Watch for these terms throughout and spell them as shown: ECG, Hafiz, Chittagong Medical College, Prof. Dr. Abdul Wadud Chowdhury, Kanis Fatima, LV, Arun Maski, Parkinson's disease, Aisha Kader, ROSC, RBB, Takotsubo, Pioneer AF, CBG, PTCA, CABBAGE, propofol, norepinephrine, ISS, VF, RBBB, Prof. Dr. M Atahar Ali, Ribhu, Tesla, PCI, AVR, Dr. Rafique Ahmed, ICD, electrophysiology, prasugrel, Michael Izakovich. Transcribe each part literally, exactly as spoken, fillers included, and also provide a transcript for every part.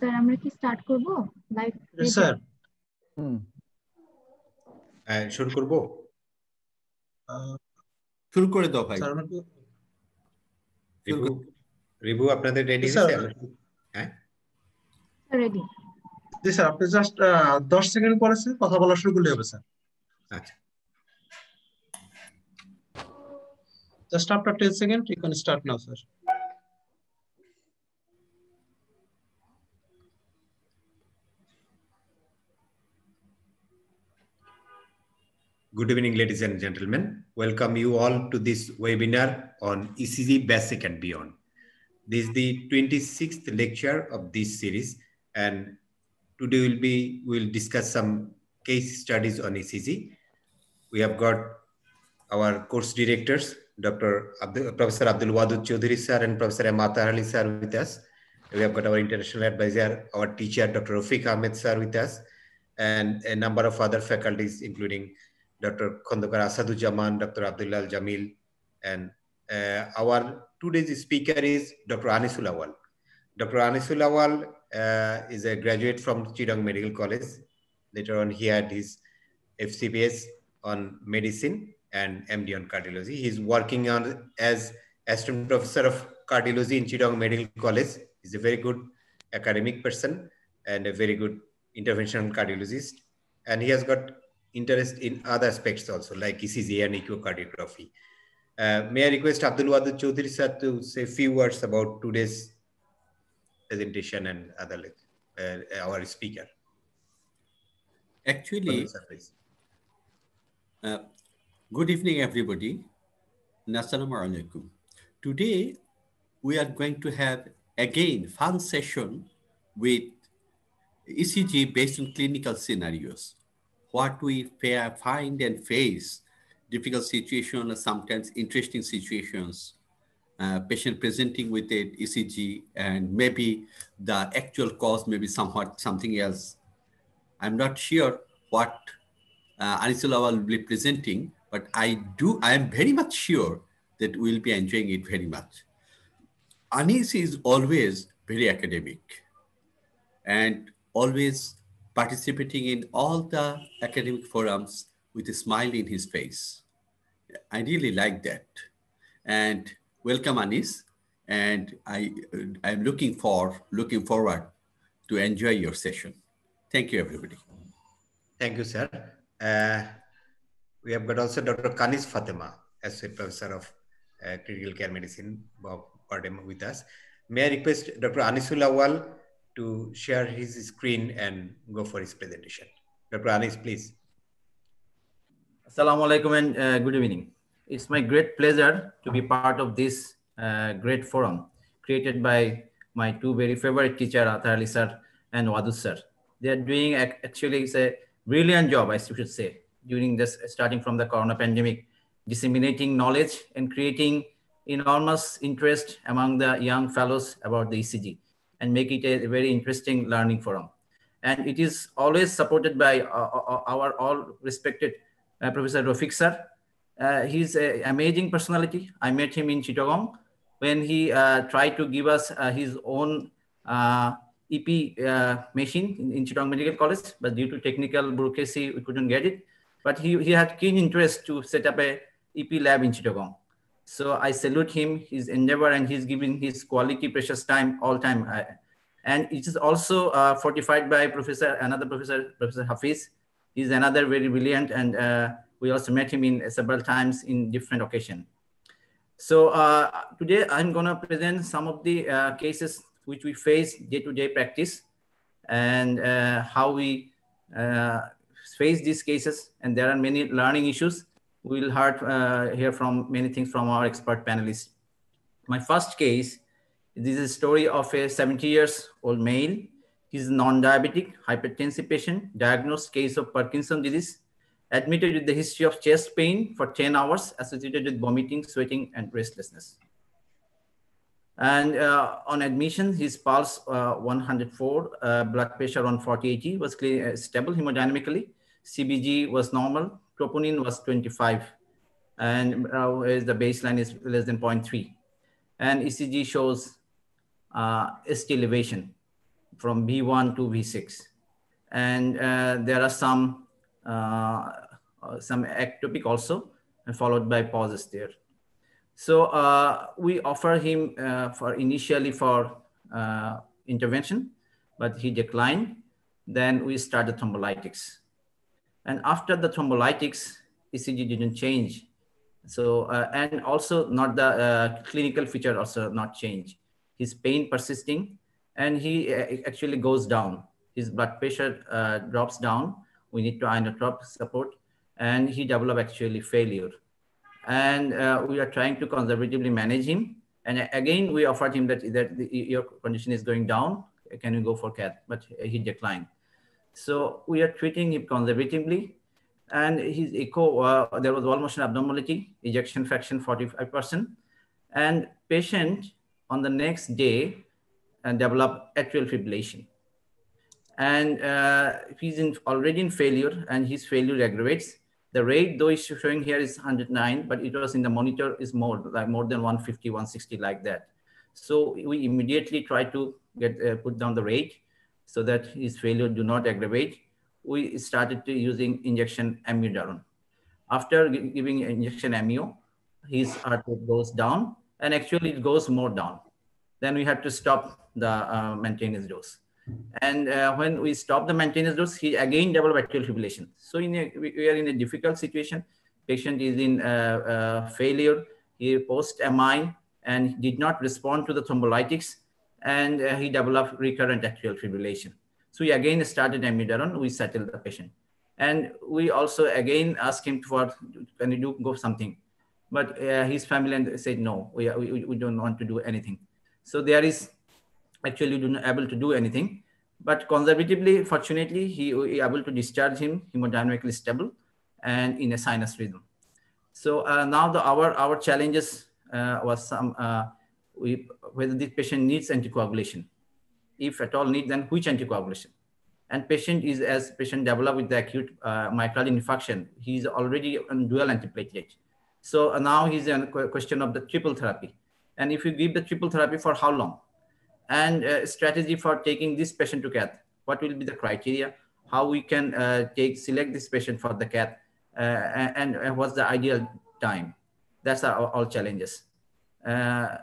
Sir, amra ki start korbo live. Yes, sir. Hmm. I should korbo. Shuru kore dao bhai. Sir, amra ki Ribhu, Ribhu, apnader ready sir? Huh? Ready. Yes, sir. After just uh, ten second pore sir kotha bola shuru korle hobe sir. Acha. Just after ten second, you can start now, sir. Good evening, ladies and gentlemen. Welcome you all to this webinar on E C G Basic and Beyond. This is the twenty-sixth lecture of this series, and today will be we'll discuss some case studies on E C G. We have got our course directors, Doctor Abdul, Professor Abdul Wadud Chowdhury sir and Professor M Atahar Ali sir with us. We have got our international advisor, our teacher, Doctor Rafique Ahmed sir with us, and a number of other faculties, including Doctor Khandakar Asadujaman, Doctor Abdullah Al Jamil, and uh, our today's speaker is Doctor Anisul Awal. Doctor Anisul Awal uh, is a graduate from Chittagong Medical College. Later on, he had his F C B S on medicine and M D on cardiology. He's working on as assistant professor of cardiology in Chittagong Medical College. He's a very good academic person and a very good interventional cardiologist, and he has got interest in other aspects also, like E C G and echocardiography. Uh, may I request Abdul Wadud Chowdhury sir to say a few words about today's presentation and other uh, our speaker. Actually, uh, good evening everybody. Assalamu alaikum. Today we are going to have again fun session with E C G based on clinical scenarios. What we find and face, difficult situations, sometimes interesting situations, uh, patient presenting with an E C G, and maybe the actual cause may be somewhat something else. I'm not sure what uh, Anisul Awal will be presenting, but I do, I am very much sure that we'll be enjoying it very much. Anis is always very academic and always participating in all the academic forums with a smile in his face. I really like that. And Welcome, Anis, and I I'm looking for looking forward to enjoy your session. Thank you, everybody. Thank you, sir. Uh, we have got also Doctor Kanis Fatima, Associate Professor of uh, Critical Care Medicine, Bob Bardem, with us. May I request Doctor Anisul Awal to share his screen and go for his presentation. Doctor Anis, please. Assalamu alaikum and uh, good evening. It's my great pleasure to be part of this uh, great forum created by my two very favorite teacher, Atahar Ali sir and Wadud sir. They are doing actually it's a brilliant job, I should say, during this, starting from the corona pandemic, disseminating knowledge and creating enormous interest among the young fellows about the E C G and make it a very interesting learning forum. And it is always supported by uh, our all respected uh, Professor Rafique sir. Uh, he's an amazing personality. I met him in Chittagong when he uh, tried to give us uh, his own uh, E P uh, machine in, in Chittagong Medical College, but due to technical bureaucracy, we couldn't get it. But he, he had keen interest to set up a E P lab in Chittagong. So I salute him, his endeavor, and he's giving his quality, precious time, all time. Uh, and it is also uh, fortified by Professor, another Professor, Professor Hafiz. He's another very brilliant, and uh, we also met him in uh, several times in different occasions. So uh, today I'm gonna present some of the uh, cases which we face day-to-day practice and uh, how we uh, face these cases. And there are many learning issues. We'll heard, uh, hear from many things from our expert panelists. My first case, this is a story of a seventy years old male. He's a non-diabetic, hypertensive patient, diagnosed case of Parkinson's disease, admitted with the history of chest pain for ten hours associated with vomiting, sweating, and restlessness. And uh, on admission, his pulse uh, one hundred four, uh, blood pressure one forty over eighty was clear, uh, stable hemodynamically. C B G was normal. Troponin was twenty-five, and uh, the baseline is less than zero point three. And E C G shows uh, S T elevation from V one to V six. And uh, there are some, uh, some ectopic also, and followed by pauses there. So uh, we offer him uh, for initially for uh, intervention, but he declined. Then we start the thrombolytics. And after the thrombolytics, E C G didn't change. So, uh, and also not the uh, clinical feature also not change. His pain persisting, and he uh, actually goes down. His blood pressure uh, drops down. We need to inotrope support, and he develop actually failure. And uh, we are trying to conservatively manage him. And again, we offered him that, that the, your condition is going down. Can you go for C A T? But he declined. So we are treating him conservatively, and his echo, uh, there was wall motion abnormality, ejection fraction forty-five percent, and patient on the next day and developed atrial fibrillation. And uh, he's in, already in failure, and his failure aggravates. The rate though is showing here is one hundred nine, but it was in the monitor is more, like more than one fifty, one sixty like that. So we immediately try to get uh, put down the rate, so that his failure do not aggravate. We started to using injection amiodarone. After giving injection amio, his heart rate goes down, and actually it goes more down. Then we had to stop the uh, maintenance dose. And uh, when we stop the maintenance dose, he again developed atrial fibrillation. So in a, we are in a difficult situation. Patient is in uh, uh, failure. He post M I and did not respond to the thrombolytics, and uh, he developed recurrent atrial fibrillation. So we again started amiodarone, we settled the patient. And we also again asked him for, can you do go something? But uh, his family said, no, we, we, we don't want to do anything. So there is actually not able to do anything, but conservatively, fortunately, he was able to discharge him, hemodynamically stable and in a sinus rhythm. So uh, now the, our, our challenges uh, was some, uh, We, whether the patient needs anticoagulation. If at all need, then which anticoagulation? And patient is, as patient developed with the acute uh, mitral infarction, he's already on dual antiplatelet. So uh, now he's on a question of the triple therapy. And if you give the triple therapy for how long? And uh, strategy for taking this patient to C A T, what will be the criteria? How we can uh, take, select this patient for the C A T uh, and, and what's the ideal time? That's our, all challenges. Uh,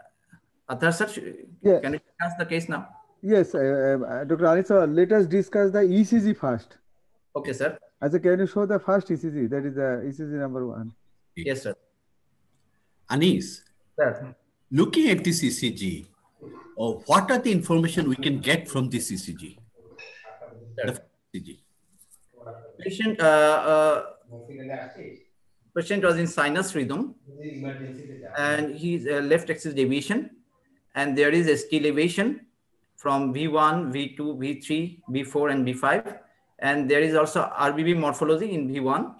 Athar sir, yeah. Can you discuss the case now? Yes, uh, uh, Doctor Anisul, let us discuss the E C G first. Okay, sir. As a, can you show the first E C G? That is the E C G number one. Yes, sir. Anis, sir, looking at this E C G, oh, what are the information we can get from this E C G? The E C G. Patient, uh, uh, patient was in sinus rhythm, and his uh, left axis deviation, and there is a ST elevation from V one, V two, V three, V four, and V five, and there is also R B B morphology in V one,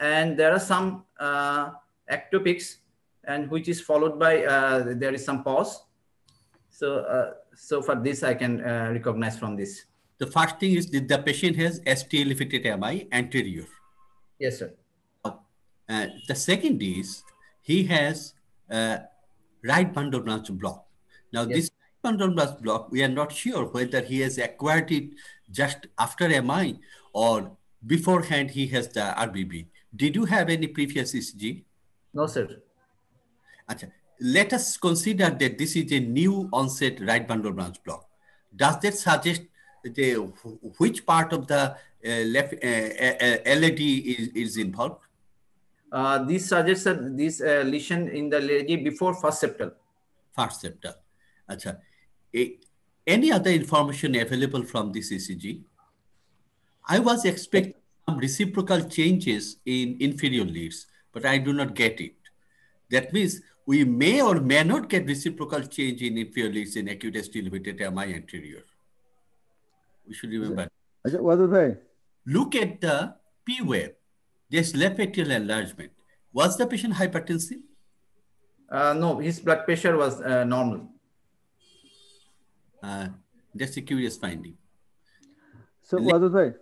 and there are some uh, ectopics, and which is followed by uh, there is some pause. So, uh, so for this I can uh, recognize from this. The first thing is that the patient has S T elevated M I anterior. Yes, sir. Uh, the second is he has uh, right bundle branch block. Now, yes. This right bundle branch block, we are not sure whether he has acquired it just after M I or beforehand he has the R B B. Did you have any previous E C G? No, sir. Achha. Let us consider that this is a new onset right bundle branch block. Does that suggest the, which part of the uh, left uh, uh, L A D is, is involved? Uh, this suggests that this uh, lesion in the L A D before first septal. First septal. Achha. A, any other information available from this E C G? I was expecting some reciprocal changes in inferior leads, but I do not get it. That means we may or may not get reciprocal change in inferior leads in acute S T elevated M I anterior. We should remember. Look at the P wave. There's left atrial enlargement. Was the patient hypertensive? Uh, no, his blood pressure was uh, normal. Uh, that's a curious finding. So, Wadud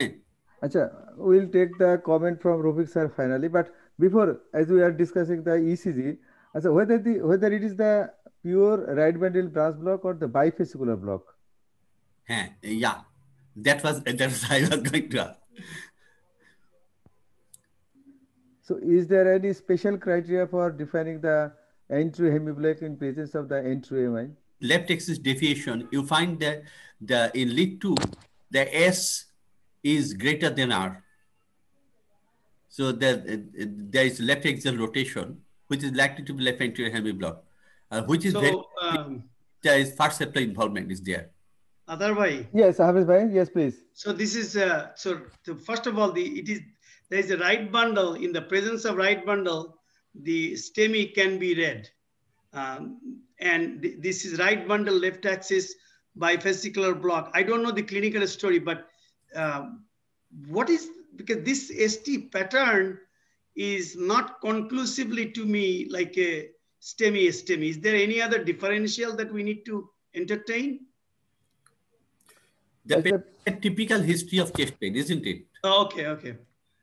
bhai, Achha, we'll take the comment from Rafique sir finally, but before, as we are discussing the E C G, Achha, whether, the, whether it is the pure right bundle branch block or the bifascicular block? Ha, yeah, that was, that was I was going to ask. So, is there any special criteria for defining the anterior hemiblock in presence of the anterior M I? Left axis deviation, you find that the, in lead two, the S is greater than R. So there, there is left axial rotation, which is likely to be left anterior hemiblock, uh, which is so, very, um, there is first septal involvement is there. Otherwise, yes, Hafiz bhai, yes, please. So this is uh, so. The, first of all, the it is there is a right bundle. In the presence of right bundle, the STEMI can be read, um, and th this is right bundle left axis bifascicular block. I don't know the clinical story, but um, what is because this S T pattern is not conclusively to me like a STEMI STEMI. Is there any other differential that we need to entertain? The typical history of chest pain, isn't it? Okay, okay.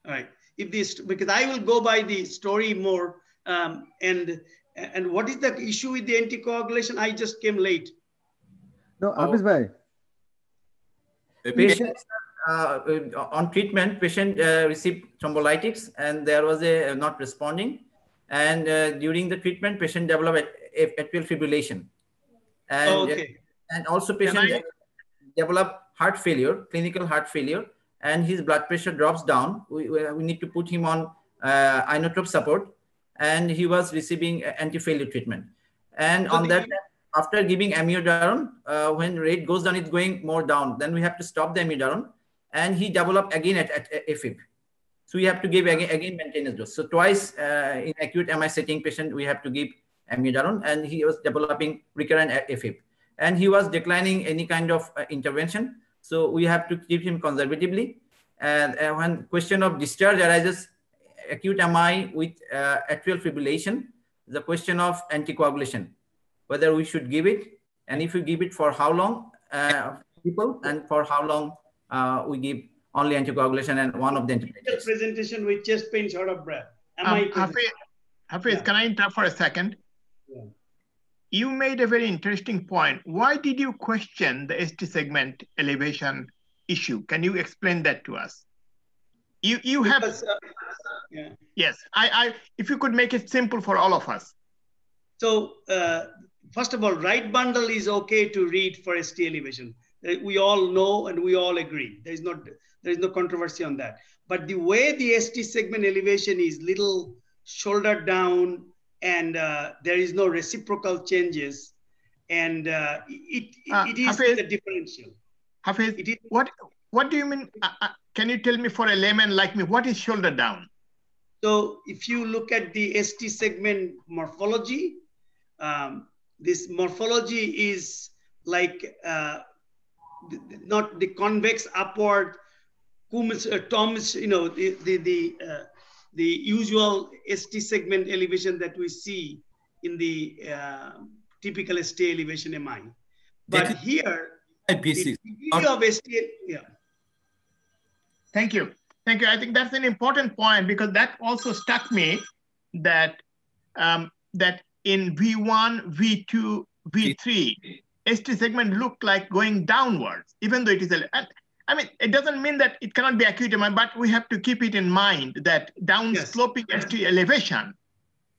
All right. If this, because I will go by the story more. Um, and and what is the issue with the anticoagulation? I just came late. No, Hafiz bhai. Patient uh, on treatment, patient uh, received thrombolytics and there was a uh, not responding. And uh, during the treatment, patient developed atrial fibrillation. And, oh, okay. And also patient I... developed heart failure, clinical heart failure, and his blood pressure drops down. We, we need to put him on uh, inotrope support, and he was receiving anti-failure treatment. And so on that, you... after giving amiodarone, uh, when rate goes down, it's going more down. Then we have to stop the amiodarone, and he developed again at, at AFib. So we have to give again, again maintenance dose. So twice uh, in acute M I setting patient, we have to give amiodarone, and he was developing recurrent AFib. And he was declining any kind of uh, intervention. So we have to keep him conservatively. And uh, when question of discharge arises, acute M I with uh, atrial fibrillation, the question of anticoagulation, whether we should give it, and if we give it for how long uh, people, and for how long uh, we give only anticoagulation and one of the anticoagulants. Presentation with chest pain, short of breath. Um, Hafiz, Hafiz, yeah. Can I interrupt for a second? Yeah. You made a very interesting point. Why did you question the S T segment elevation issue? Can you explain that to us? You you have because, uh, yeah. Yes. I I if you could make it simple for all of us. So uh, first of all, right bundle is okay to read for S T elevation. We all know and we all agree. There is not, there is no controversy on that. But the way the S T segment elevation is little shoulder down and uh, there is no reciprocal changes, and uh, it, uh, it is Hafiz, the differential. Hafiz, it is, what, what do you mean? Uh, uh, can you tell me, for a layman like me, what is shoulder down? So if you look at the S T segment morphology, um, this morphology is like uh, not the convex upward, Tom's, you know, the the the, uh, the usual S T segment elevation that we see in the uh, typical S T elevation M I. But that here, the degree of S T, yeah. Thank you, thank you. I think that's an important point, because that also struck me that um, that in V one, V two, V three, S T segment looked like going downwards, even though it is a. I mean, it doesn't mean that it cannot be acute, but we have to keep it in mind that down sloping yes. S T elevation,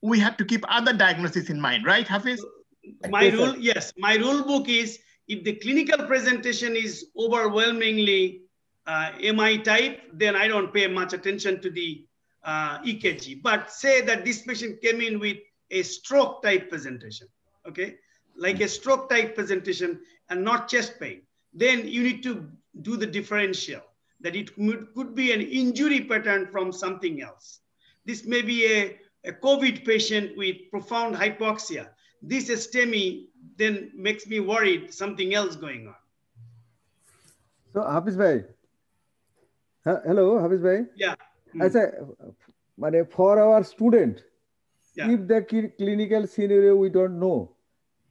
we have to keep other diagnoses in mind, right, Hafiz? My rule, yes. My rule book is, if the clinical presentation is overwhelmingly uh, M I type, then I don't pay much attention to the uh, E K G. But say that this patient came in with a stroke type presentation, okay? Like a stroke type presentation and not chest pain. Then you need to do the differential, that it could be an injury pattern from something else. This may be a, a COVID patient with profound hypoxia. This STEMI then makes me worried something else going on. So Hafiz bhai, ha hello Hafiz bhai. Yeah. As hmm. a, for our student, yeah. if the cl clinical scenario we don't know,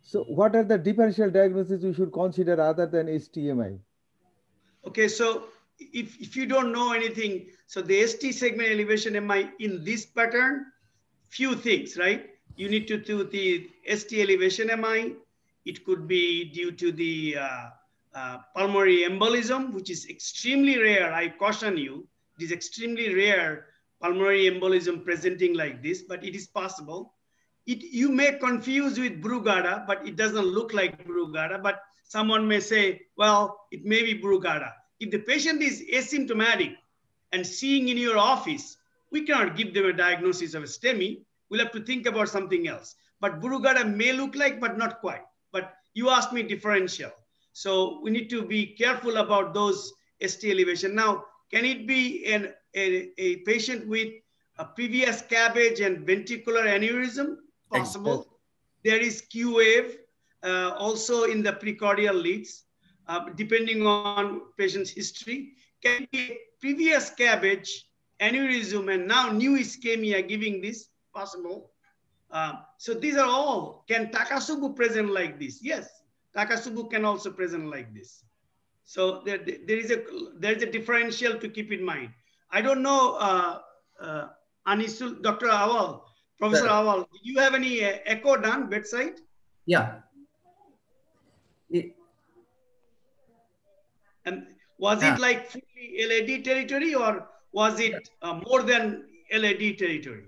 so what are the differential diagnoses we should consider other than S T M I? Okay, so if, if you don't know anything, so the S T segment elevation M I in this pattern, few things, right? You need to do the S T elevation M I. It could be due to the uh, uh, pulmonary embolism, which is extremely rare. I caution you, it is extremely rare pulmonary embolism presenting like this, but it is possible. It, you may confuse with Brugada, but it doesn't look like Brugada, but someone may say, well, it may be Brugada. If the patient is asymptomatic and seeing in your office, we cannot give them a diagnosis of a STEMI. We'll have to think about something else. But Brugada may look like, but not quite. But you asked me differential. So we need to be careful about those S T elevation. Now, can it be an, a, a patient with a previous CABBAGE and ventricular aneurysm? Possible. There is Q wave uh, also in the precordial leads, uh, depending on patient's history. Can be previous CABBAGE, aneurysm, and now new ischemia giving this? Possible. Uh, so these are all. Can Takasubu present like this? Yes, Takasubu can also present like this. So there, there is a there is a differential to keep in mind. I don't know, uh, uh, Anisul, Doctor Awal. Professor Awal, do you have any uh, echo done bedside? Yeah. It, and was yeah. it like fully L A D territory, or was it uh, more than L A D territory?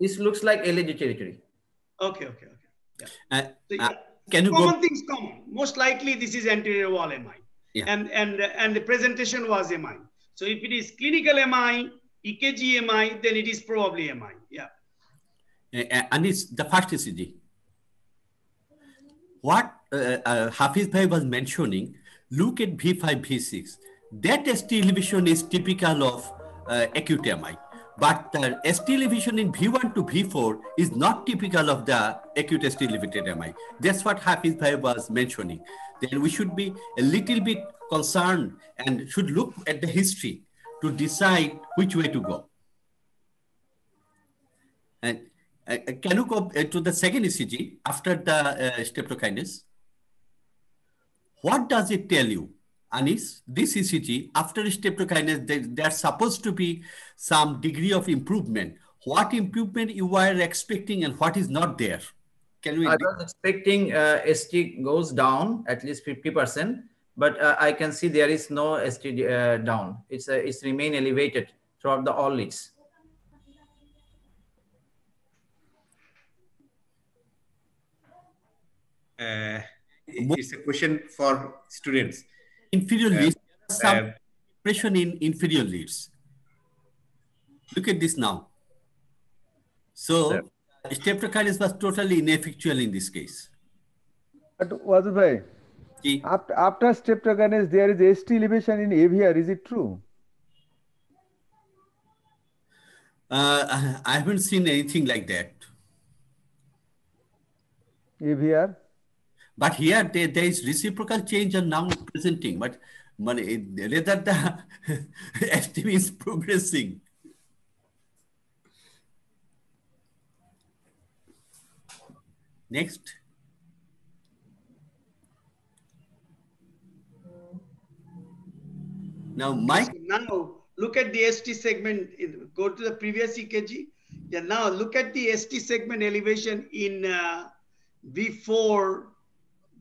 This looks like L A D territory. Okay, okay, okay. Yeah. Uh, so, yeah. Uh, can you common go... things common. Most likely this is anterior wall M I. Yeah. And, and, and the presentation was M I. So if it is clinical M I, E K G M I, then it is probably M I. Yeah. Uh, and it's the first E C G. What uh, uh, Hafiz Bhai was mentioning, look at V five, V six. That S T elevation is typical of uh, acute M I. But the uh, S T elevation in V one to V four is not typical of the acute S T elevated M I. That's what Hafiz Bhai was mentioning. Then we should be a little bit concerned and should look at the history to decide which way to go. And Uh, can you go to the second E C G after the uh, streptokinase? What does it tell you, Anis? This E C G, after streptokinase, there, there's supposed to be some degree of improvement. What improvement you were expecting and what is not there? Can we? I was expecting uh, S T goes down at least fifty percent, but uh, I can see there is no S T uh, down. It's, uh, it's remain elevated throughout the all leads. uh, it's a question for students. Inferior leads, uh, some uh, depression in inferior leads. Look at this now. So, sir, streptokinase was totally ineffectual in this case. But Wazir bhai, Ji? after, after streptokinase, there is S T elevation in A V R. Is it true? Uh, I haven't seen anything like that. A V R? But here there, there is reciprocal change and now presenting, but money, rather the S T M is progressing. Next. Now, Mike. Now, look at the S T segment. Go to the previous E K G. Yeah, now, look at the S T segment elevation in uh, B four,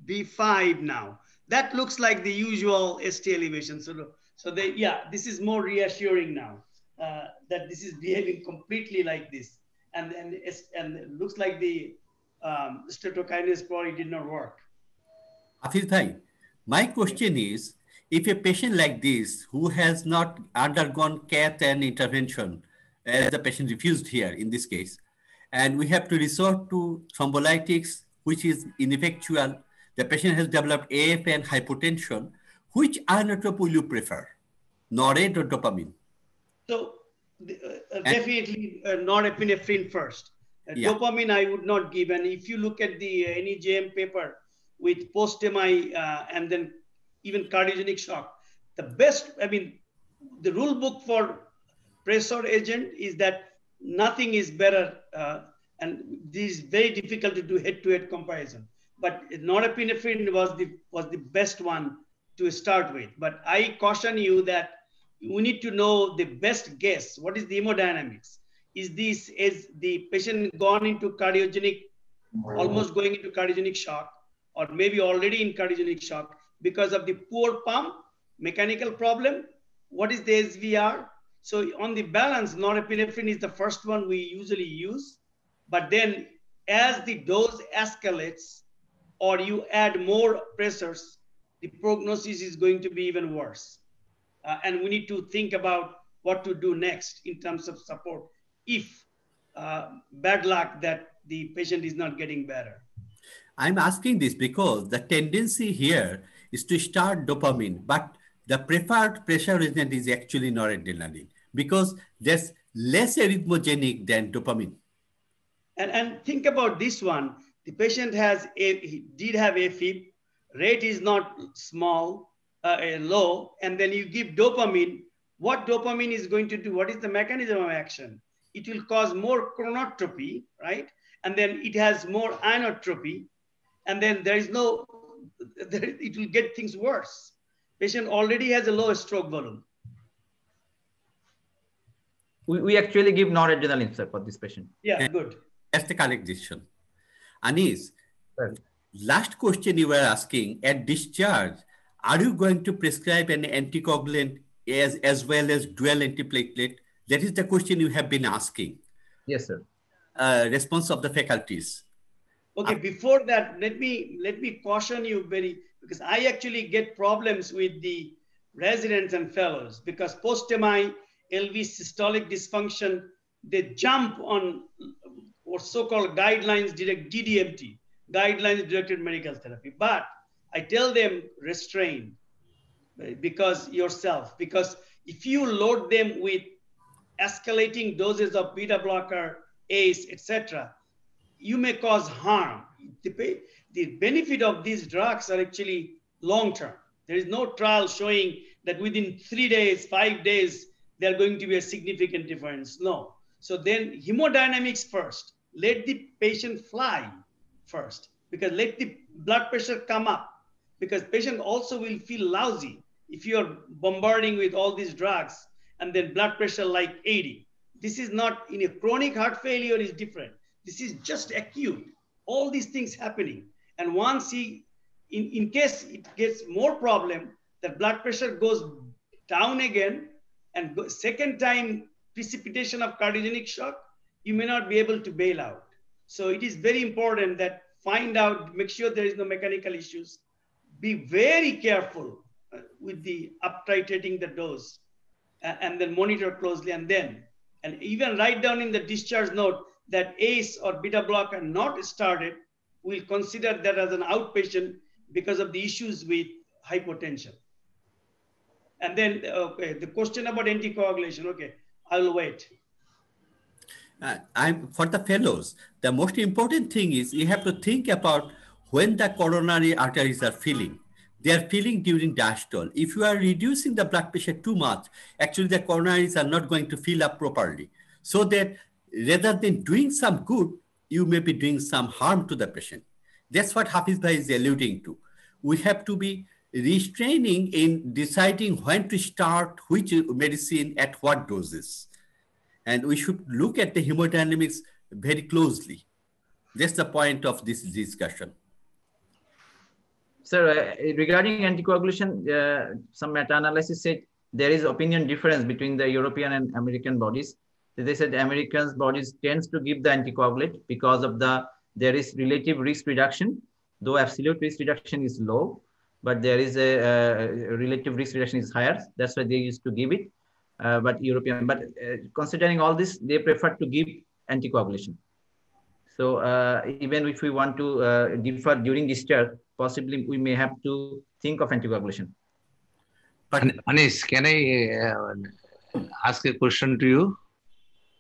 B five now. That looks like the usual S T elevation. So, so they, yeah, this is more reassuring now uh, that this is behaving completely like this. And, and, and it looks like the um, streptokinase probably did not work. Hafiz bhai, my question is, if a patient like this who has not undergone C A T and intervention, as the patient refused here in this case, and we have to resort to thrombolytics, which is ineffectual, the patient has developed A F and hypotension, which inotrope will you prefer? Norepinephrine or dopamine? So uh, definitely uh, norepinephrine first. Uh, yeah. Dopamine I would not give. And if you look at the uh, any J M paper with post-M I uh, and then even cardiogenic shock, the best, I mean, the rule book for pressor agent is that nothing is better. Uh, and this is very difficult to do head-to-head comparison. But norepinephrine was the, was the best one to start with. But I caution you that you need to know the best guess. What is the hemodynamics? Is this, is the patient gone into cardiogenic, almost going into cardiogenic shock, or maybe already in cardiogenic shock because of the poor pump, mechanical problem? What is the S V R? So on the balance, norepinephrine is the first one we usually use. But then as the dose escalates, or you add more pressors, the prognosis is going to be even worse. Uh, and we need to think about what to do next in terms of support if uh, bad luck that the patient is not getting better. I'm asking this because the tendency here is to start dopamine, but the preferred pressure agent is actually noradrenaline because there's less arrhythmogenic than dopamine. And, and think about this one. The patient has a, he did have AFib, rate is not small, uh, low, and then you give dopamine. What dopamine is going to do? What is the mechanism of action? It will cause more chronotropy, right? And then it has more inotropy, and then there is no, it will get things worse. Patient already has a low stroke volume. We, we actually give noradrenaline, sir, for this patient. Yeah, good. That's the correct decision. Anis, right. Last question you were asking, at discharge, are you going to prescribe an anticoagulant as, as well as dual antiplatelet? That is the question you have been asking. Yes, sir. Uh, response of the faculties. Okay, uh, before that, let me, let me caution you very, because I actually get problems with the residents and fellows because post-M I, L V systolic dysfunction, they jump on or so-called guidelines direct D D M T, guidelines directed medical therapy. But I tell them restrain because yourself, because if you load them with escalating doses of beta blocker, A C E, et cetera, you may cause harm. The, the benefit of these drugs are actually long-term. There is no trial showing that within three days, five days, there's going to be a significant difference. No. So then hemodynamics first. Let the patient fly first, because let the blood pressure come up, because patient also will feel lousy if you're bombarding with all these drugs and then blood pressure like eighty. This is not, in a chronic heart failure is different. This is just acute, all these things happening. And once he, in, in case it gets more problem, the blood pressure goes down again and go, second time precipitation of cardiogenic shock, you may not be able to bail out. So it is very important that find out, make sure there is no mechanical issues. Be very careful uh, with the up-titrating the dose uh, and then monitor closely, and then, and even write down in the discharge note that A C E or beta block are not started. We'll consider that as an outpatient because of the issues with hypotension. And then okay, the question about anticoagulation, okay, I'll wait. Uh, I'm for the fellows, the most important thing is you have to think about when the coronary arteries are filling. They are filling during diastole. If you are reducing the blood pressure too much, actually the coronaries are not going to fill up properly. So that rather than doing some good, you may be doing some harm to the patient. That's what Hafiz Bhai is alluding to. We have to be restraining in deciding when to start which medicine at what doses. And we should look at the hemodynamics very closely. That's the point of this discussion. Sir, uh, regarding anticoagulation, uh, some meta-analysis said there is opinion difference between the European and American bodies. They said Americans' bodies tends to give the anticoagulant because of the, there is relative risk reduction, though absolute risk reduction is low, but there is a uh, relative risk reduction is higher. That's why they used to give it. Uh, but European, but uh, considering all this, they prefer to give anticoagulation. So uh, even if we want to uh, defer during discharge, possibly we may have to think of anticoagulation. But Anish, can I uh, ask a question to you?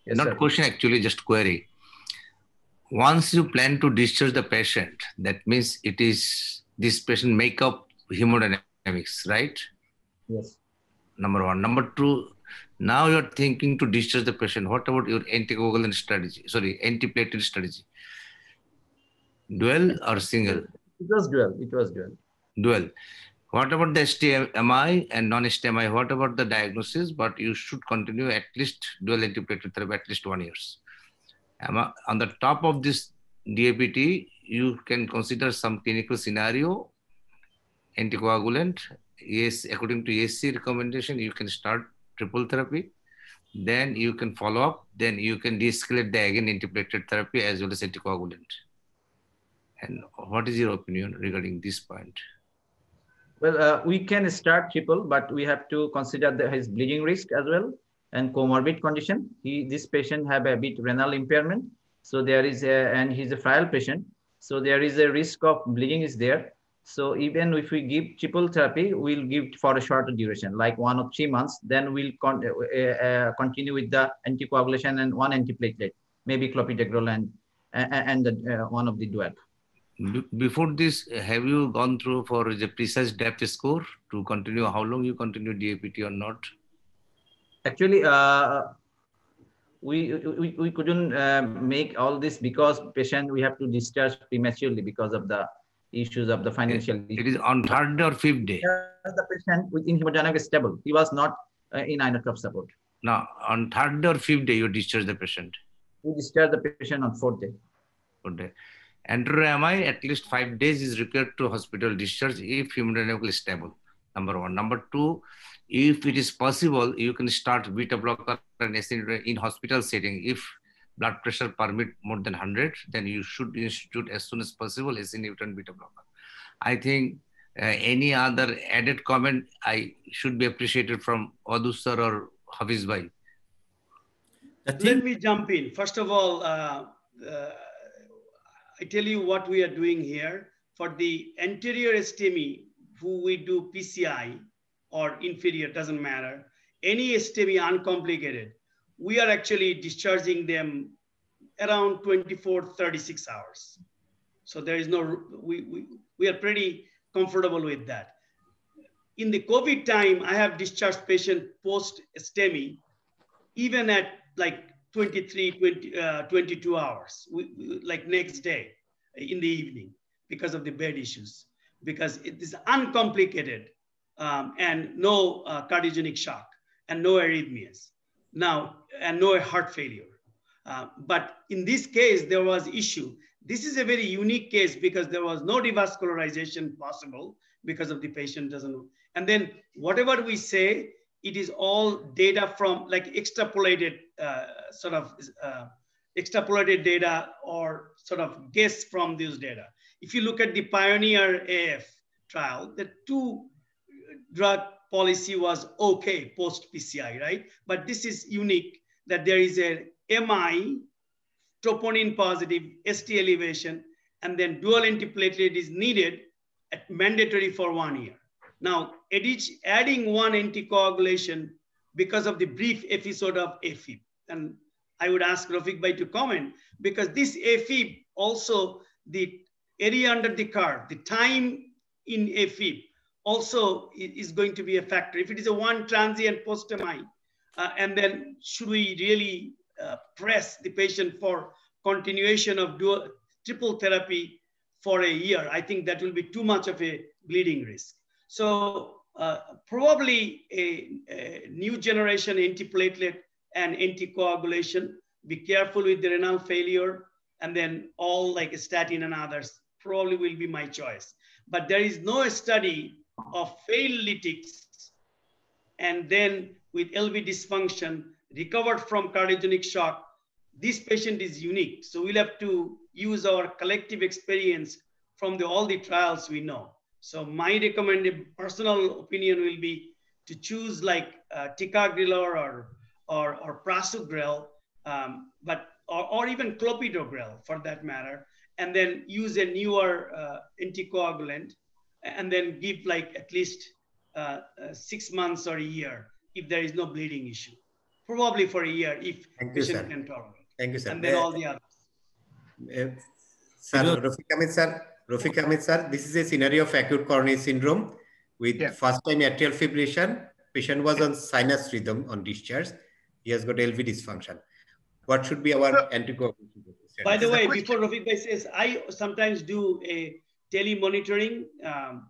Yes, Not sir. question actually, just query. Once you plan to discharge the patient, that means it is this patient make up hemodynamics, right? Yes. Number one. Number two, now you're thinking to discharge the patient. What about your anticoagulant strategy? Sorry, antiplatelet strategy. Dual or single? It was dual. It was dual. Dual. What about the S T E M I and non-S T E M I? What about the diagnosis? But you should continue at least dual antiplatelet therapy at least one year. On the top of this D A P T, you can consider some clinical scenario, anticoagulant. Yes, according to E S C recommendation, you can start triple therapy, then you can follow up, then you can de-escalate the again antiplatelet therapy as well as anticoagulant. And what is your opinion regarding this point? Well, uh, we can start triple, but we have to consider the, his bleeding risk as well and comorbid condition. He, this patient have a bit renal impairment, so there is a, and he's a frail patient, so there is a risk of bleeding is there. So even if we give triple therapy, we'll give for a shorter duration, like one or three months, then we'll con uh, uh, continue with the anticoagulation and one antiplatelet, maybe clopidogrel and, uh, and the, uh, one of the dual. Before this, have you gone through for the precise D A P T score to continue? How long you continue D A P T or not? Actually, uh, we, we, we couldn't uh, make all this because patient, we have to discharge prematurely because of the issues of the financial. It, it is on third or fifth day. The patient within hemodynamic is stable. He was not uh, in inotroph support. Now, on third or fifth day, you discharge the patient. We discharge the patient on fourth day. Fourth day. Anterior M I, at least five days is required to hospital discharge if hemodynamic is stable. Number one. Number two, if it is possible, you can start beta blocker and S N in hospital setting. If blood pressure permit more than one hundred, then you should institute as soon as possible as an S N beta blocker. I think uh, any other added comment I should be appreciated from Wadud sir or Hafiz bhai. Let me jump in. First of all, uh, uh, I tell you what we are doing here. For the anterior S T E M I, who we do P C I or inferior, doesn't matter. Any S T E M I uncomplicated, we are actually discharging them around twenty-four, thirty-six hours. So there is no, we, we, we are pretty comfortable with that. In the COVID time, I have discharged patient post S T E M I, even at like twenty-three, twenty, uh, twenty-two hours, we, we, like next day in the evening because of the bed issues, because it is uncomplicated um, and no uh, cardiogenic shock and no arrhythmias. Now, and no heart failure. Uh, but in this case, there was issue. This is a very unique case because there was no devascularization possible because of the patient doesn't know. And then whatever we say, it is all data from like extrapolated uh, sort of uh, extrapolated data or sort of guess from these data. If you look at the Pioneer A F trial, the two drug policy was okay post P C I, right? But this is unique that there is a M I, troponin positive, S T elevation, and then dual antiplatelet is needed at mandatory for one year. Now, adding one anticoagulation because of the brief episode of AFib. And I would ask Rafique Bhai to comment because this AFib also, the area under the curve, the time in AFib also is going to be a factor. If it is a one transient post-M I, uh, and then should we really uh, press the patient for continuation of dual, triple therapy for a year? I think that will be too much of a bleeding risk. So uh, probably a, a new generation antiplatelet and anticoagulation, be careful with the renal failure, and then all like statin and others probably will be my choice. But there is no study of failed lytics and then with L V dysfunction recovered from cardiogenic shock. This patient is unique. So we'll have to use our collective experience from the, all the trials we know. So my recommended personal opinion will be to choose like uh, ticagrelor or, or, or prasugrel, um, but, or, or even clopidogrel for that matter, and then use a newer uh, anticoagulant, and then give like at least uh, uh, six months or a year if there is no bleeding issue. Probably for a year if Thank patient you, can tolerate. Thank you, sir. And then uh, all the others. Uh, sir, Rafique Ahmed, sir, Rafique Ahmed, sir, this is a scenario of acute coronary syndrome with yeah. first-time atrial fibrillation. Patient was on sinus rhythm on discharge. He has got L V dysfunction. What should be our so, anticoagulation? By the way, before Rafique Bhai says, I sometimes do a telemonitoring um,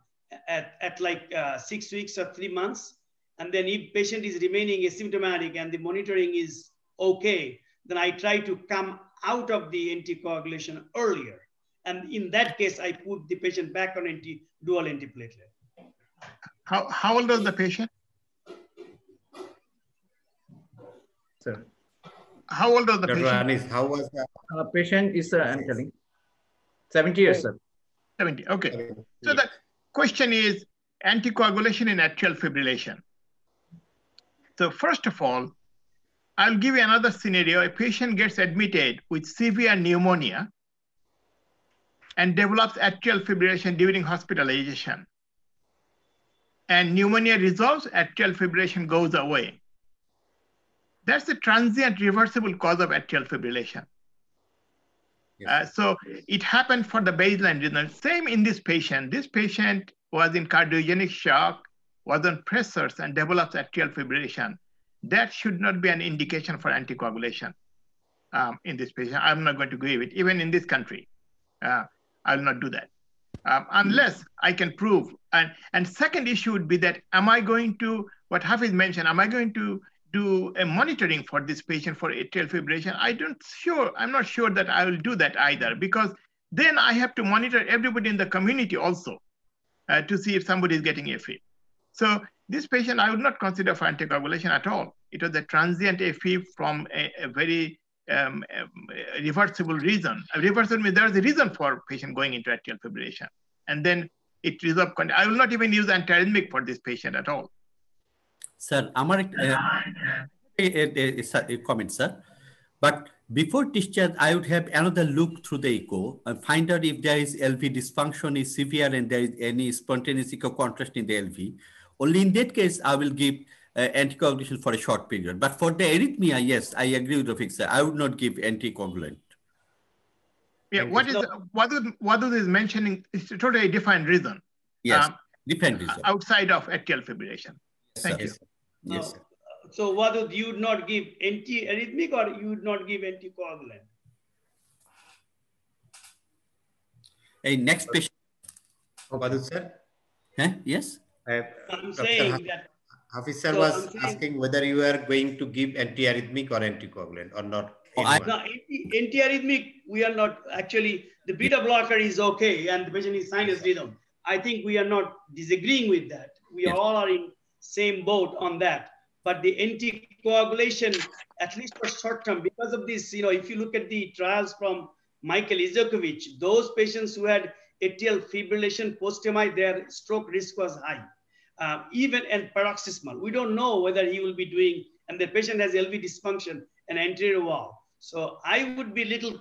at, at like uh, six weeks or three months. And then if patient is remaining asymptomatic and the monitoring is okay, then I try to come out of the anticoagulation earlier. And in that case, I put the patient back on anti dual antiplatelet. How, how old is the patient? Sir. How old is the Doctor patient? Anis, how was the uh, patient is, uh, I'm telling, seventy years, sir. seventy, okay. seventy. So the question is anticoagulation in atrial fibrillation. So first of all, I'll give you another scenario. A patient gets admitted with severe pneumonia and develops atrial fibrillation during hospitalization. And pneumonia resolves, atrial fibrillation goes away. That's a transient reversible cause of atrial fibrillation. Yes. Uh, so it happened for the baseline reason. Same in this patient. This patient was in cardiogenic shock, was on pressors, and develops atrial fibrillation. That should not be an indication for anticoagulation um, in this patient. I'm not going to agree with it. Even in this country, uh, I'll not do that. Um, unless I can prove. And, and second issue would be that, am I going to, what Hafiz mentioned, am I going to do a monitoring for this patient for atrial fibrillation? I don't sure, I'm not sure that I will do that either, because then I have to monitor everybody in the community also uh, to see if somebody is getting AFib. So this patient, I would not consider for anticoagulation at all. It was a transient AFib from a, a very um, a reversible reason. A reversible means there is a reason for patient going into atrial fibrillation. And then it resolves. I will not even use antiarrhythmic for this patient at all. Sir, Amar, uh, a, a, a comment, sir. But before discharge, I would have another look through the echo and find out if there is L V dysfunction is severe and there is any spontaneous echo contrast in the L V. Only in that case, I will give uh, anticoagulation for a short period. But for the arrhythmia, yes, I agree with the fixer. I would not give anticoagulant. Yeah, what is what Wadud is mentioning is a totally different reason. Yes, um, different reason. Outside of atrial fibrillation. Thank yes, you. Now, yes, sir. So Wadud, you would not give antiarrhythmic or you would not give anticoagulant? Hey, next patient. Oh, Wadud, sir? Huh? Yes? Uh, I'm Doctor saying Hafiz, that. Hafiz sir so was saying, asking whether you are going to give antiarrhythmic or anticoagulant or not. Oh, I, no, antiarrhythmic, we are not actually, the beta blocker is okay and the patient is sinus rhythm. I think we are not disagreeing with that. We yes. all are in same boat on that. but the anticoagulation, at least for short term, because of this, you know, if you look at the trials from Michael Izakovich, those patients who had atrial fibrillation post-M I, their stroke risk was high. Uh, even and paroxysmal, we don't know whether he will be doing, and the patient has L V dysfunction and anterior wall. So I would be a little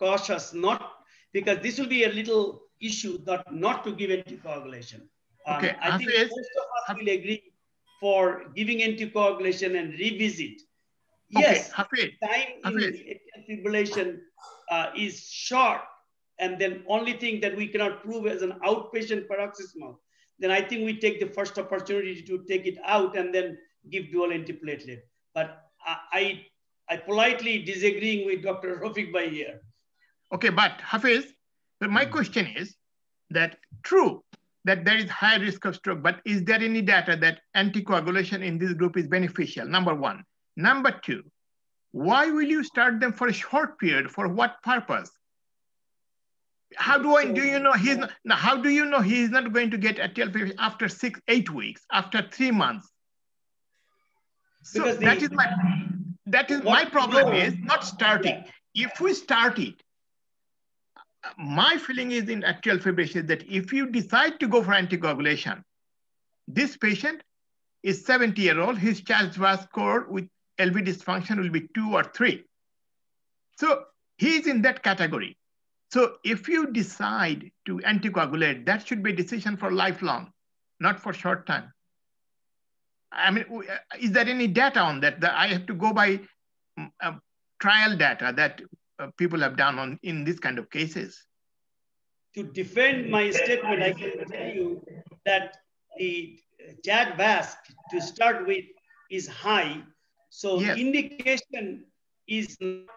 cautious, not because this will be a little issue, not, not to give anticoagulation. Um, okay. I think Hafiz, most of us will agree for giving anticoagulation and revisit. Okay. Yes, Hafiz, time Hafiz. in fibrillation uh, is short, and then only thing that we cannot prove as an outpatient paroxysmal, then I think we take the first opportunity to take it out and then give dual antiplatelet. But I, I, I politely disagreeing with Doctor Rafique by here. Okay, but Hafiz, but my question is that true that there is high risk of stroke, but is there any data that anticoagulation in this group is beneficial? Number one. Number two, why will you start them for a short period? For what purpose? How do I do you know he's not, now? How do you know he is not going to get atrial fibrillation after six, eight weeks, after three months? So because that the, is my that is my problem is not starting. Yeah. If we start it, my feeling is in atrial fibrillation that if you decide to go for anticoagulation, this patient is seventy year old. His Chas-VAS score with L V dysfunction will be two or three. So he is in that category. So if you decide to anticoagulate, that should be a decision for lifelong, not for short time. I mean, is there any data on that? That I have to go by uh, trial data that uh, people have done on in this kind of cases? To defend my statement, I can tell you that the C A T-VAS to start with is high. So yes. Indication is not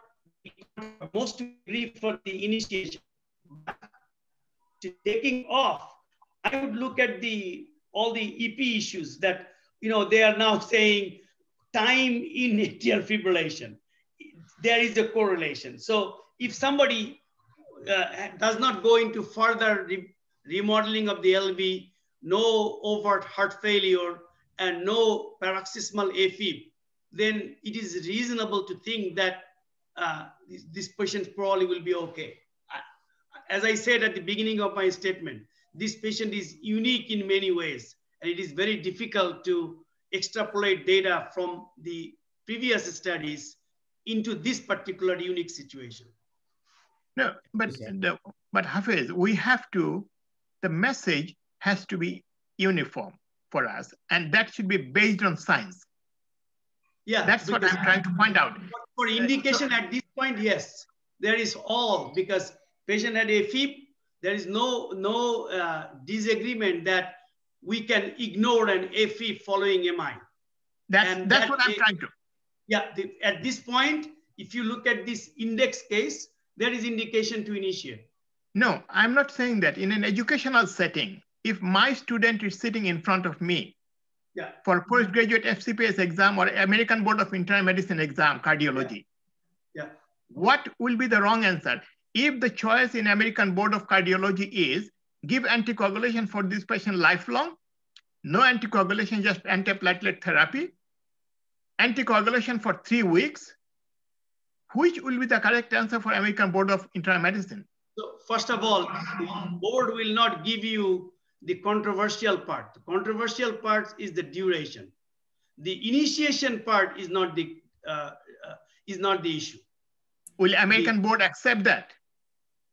most agree for the initiation, but to taking off, I would look at the all the E P issues that, you know, they are now saying time in atrial fibrillation. There is a correlation. So if somebody uh, does not go into further re remodeling of the L V, no overt heart failure, and no paroxysmal AFib, then it is reasonable to think that Uh, this, this patient probably will be okay. As I said at the beginning of my statement, this patient is unique in many ways, and it is very difficult to extrapolate data from the previous studies into this particular unique situation. No, but, exactly. the, but Hafiz, we have to, the message has to be uniform for us, and that should be based on science. Yeah, that's what I'm trying to find out. For indication at this point, yes, there is all, because patient had AFib, there is no, no uh, disagreement that we can ignore an AFib following M I. That's, and that's that what I'm trying to. Yeah, the, at this point, if you look at this index case, there is indication to initiate. No, I'm not saying that. In an educational setting, if my student is sitting in front of me, yeah, for postgraduate F C P S exam or American Board of Internal Medicine exam, cardiology. Yeah. Yeah. What will be the wrong answer? If the choice in American Board of Cardiology is give anticoagulation for this patient lifelong, no anticoagulation, just antiplatelet therapy, anticoagulation for three weeks, which will be the correct answer for American Board of Internal Medicine? So first of all, the board will not give you the controversial part. The controversial part is the duration. The initiation part is not the uh, uh, is not the issue. Will American the, board accept that?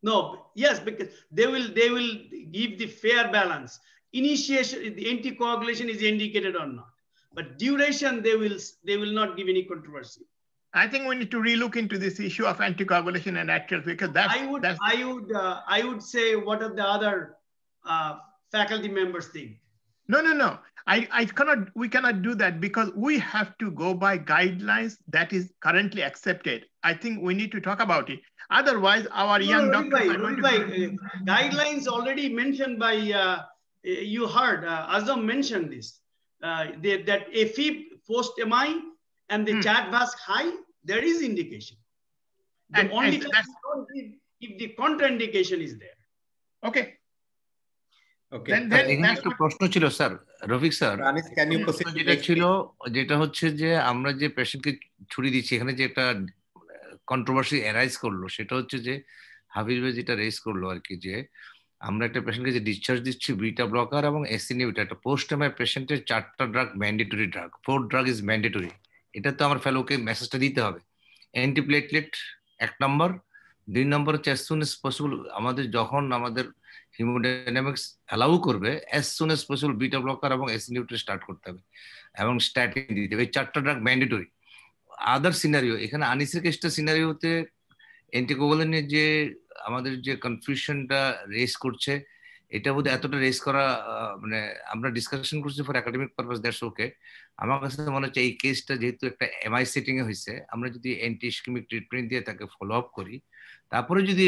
No. Yes, because they will they will give the fair balance. Initiation, the anticoagulation is indicated or not, but duration they will they will not give any controversy. I think we need to relook into this issue of anticoagulation and atrial, because that's I would that's, I would uh, I would say what are the other Uh, faculty members think. No, no, no. I, I cannot, we cannot do that, because we have to go by guidelines that is currently accepted. I think we need to talk about it. Otherwise, our no, young doctors by, to... uh, guidelines already mentioned by, uh, you heard, uh, Azam mentioned this, uh, they, that AFib post-M I and the hmm. C A T-VAS high, there is indication. The and, only and that's... if the contraindication is there. Okay. Okay. Then, then that's what... Prashno chilo, sir. Rafique sir. Ranis, can you proceed? Jeta chilo, jeta hocche je amra je patient ke chhuri dicchi ekhane je ekta controversy arise korlo. Seta hocche je Hafiz bhai jeta raise korlo ar ki je আমরা একটা পেশেন্টকে যে discharge দিচ্ছি beta blocker এবং এসিনি beta একটা পোস্টমে পেশেন্টের চারটা drug mandatory drug four drug is mandatory এটা তো আমার ফেলোকে মেসেজটা দিতে হবে অ্যান্টিপ্লেটলেট এক নাম্বার দুই নাম্বার হচ্ছে অ্যাজ সুন অ্যাজ পসিবল আমাদের যখন আমাদের হিমোডাইনামিক্স অ্যালাউ করবে as soon as possible beta blocker এবং এসিনি বিটা স্টার্ট করতে হবে এবং স্ট্যাটিন দিতে হবে এই চারটা ড্রাগ ম্যান্ডেটরি আদার সিনারিও এখানে আনিসের কেসটা সিনারিওতে অ্যান্টিকোগুলানের যে আমাদের যে কনফিউশনটা রেজ করছে এটা বোধহয় এতটা রেজ করা মানে আমরা ডিসকাশন করছি for academic purpose that's okay আমার কাছে মনে হচ্ছে এই কেসটা যেহেতু একটা এমআই সেটিং এ হয়েছে আমরা যদি অ্যান্টি ইসকেমিক ট্রিটমেন্ট দিয়ে তাকে ফলো আপ করি তারপরে যদি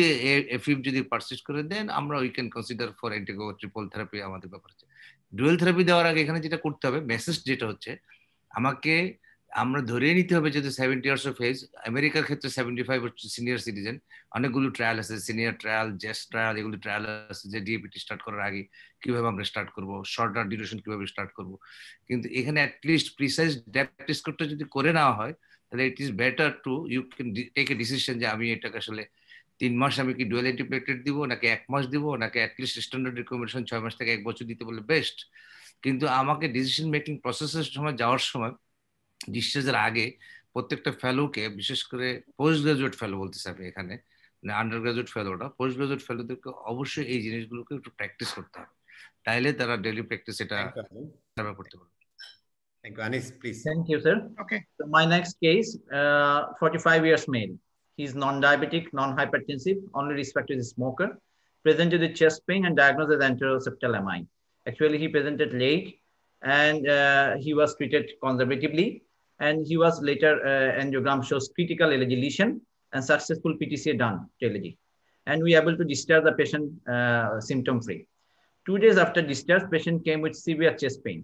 এফিব যদি পারসিস্ট করে দেন আমরা we can consider for অ্যান্টিকো triple therapy আমাদের ব্যাপার আছে ডুয়েল থেরাপি দেওয়ার আগে এখানে যেটা করতে হবে মেসেজ যেটা হচ্ছে আমাকে আমরা ধরে নিতে হবে যেটা seventy ইয়ার্স অফ এজ আমেরিকার ক্ষেত্রে seventy-five হচ্ছে সিনিয়র সিটিজেন অনেকগুলো ট্রায়াল আছে সিনিয়র ট্রায়াল জেস্ট ট্রায়াল এগুলো ট্রায়াল আছে যে ডিএপিটি স্টার্ট করার আগে কিভাবে আমরা স্টার্ট করব শর্টার ডিউরেশন কিভাবে স্টার্ট করব কিন্তু এখানে অ্যাট লিস্ট প্রিসাইজ ডেপথ স্কোরটা যদি করে নেওয়া হয় তাহলে it is better to you can take a decision যে আমি এটাকে আসলে তিন মাস আমি কি ডুয়াল অ্যান্টিপ্লেটলেট দিব নাকি এক মাস দিব নাকি অ্যাট লিস্ট স্ট্যান্ডার্ড রিকমেন্ডেশন ছয় মাস থেকে এক বছর দিতে বলে বেস্ট কিন্তু আমাকে ডিসিশন মেকিং প্রসেসের সময় যাওয়ার সময় ডিসচার্জের আগে প্রত্যেকটা ফেলোকে বিশেষ করে পোস্ট গ্রাজুয়েট ফেলো বলতেছে আমি এখানে মানে আন্ডার গ্রাজুয়েট ফেলোটা পোস্ট গ্রাজুয়েট ফেলোদেরকে অবশ্যই এই জিনিসগুলোকে একটু প্র্যাকটিস করতে হবে তাইলে তারা ডেইলি প্র্যাকটিস এটা তারা করতে পারবে thank you Anis please thank you sir okay so my next case forty-five years male he is non diabetic non hypertensive only respective is smoker presented with chest pain and diagnosed as anteroseptal MI actually he presented late and uh, he was treated conservatively and he was later uh, angiogram shows critical L A D lesion and successful P T C A done to L A D and we able to discharge the patient uh, symptom free. Two days after discharge patient came with severe chest pain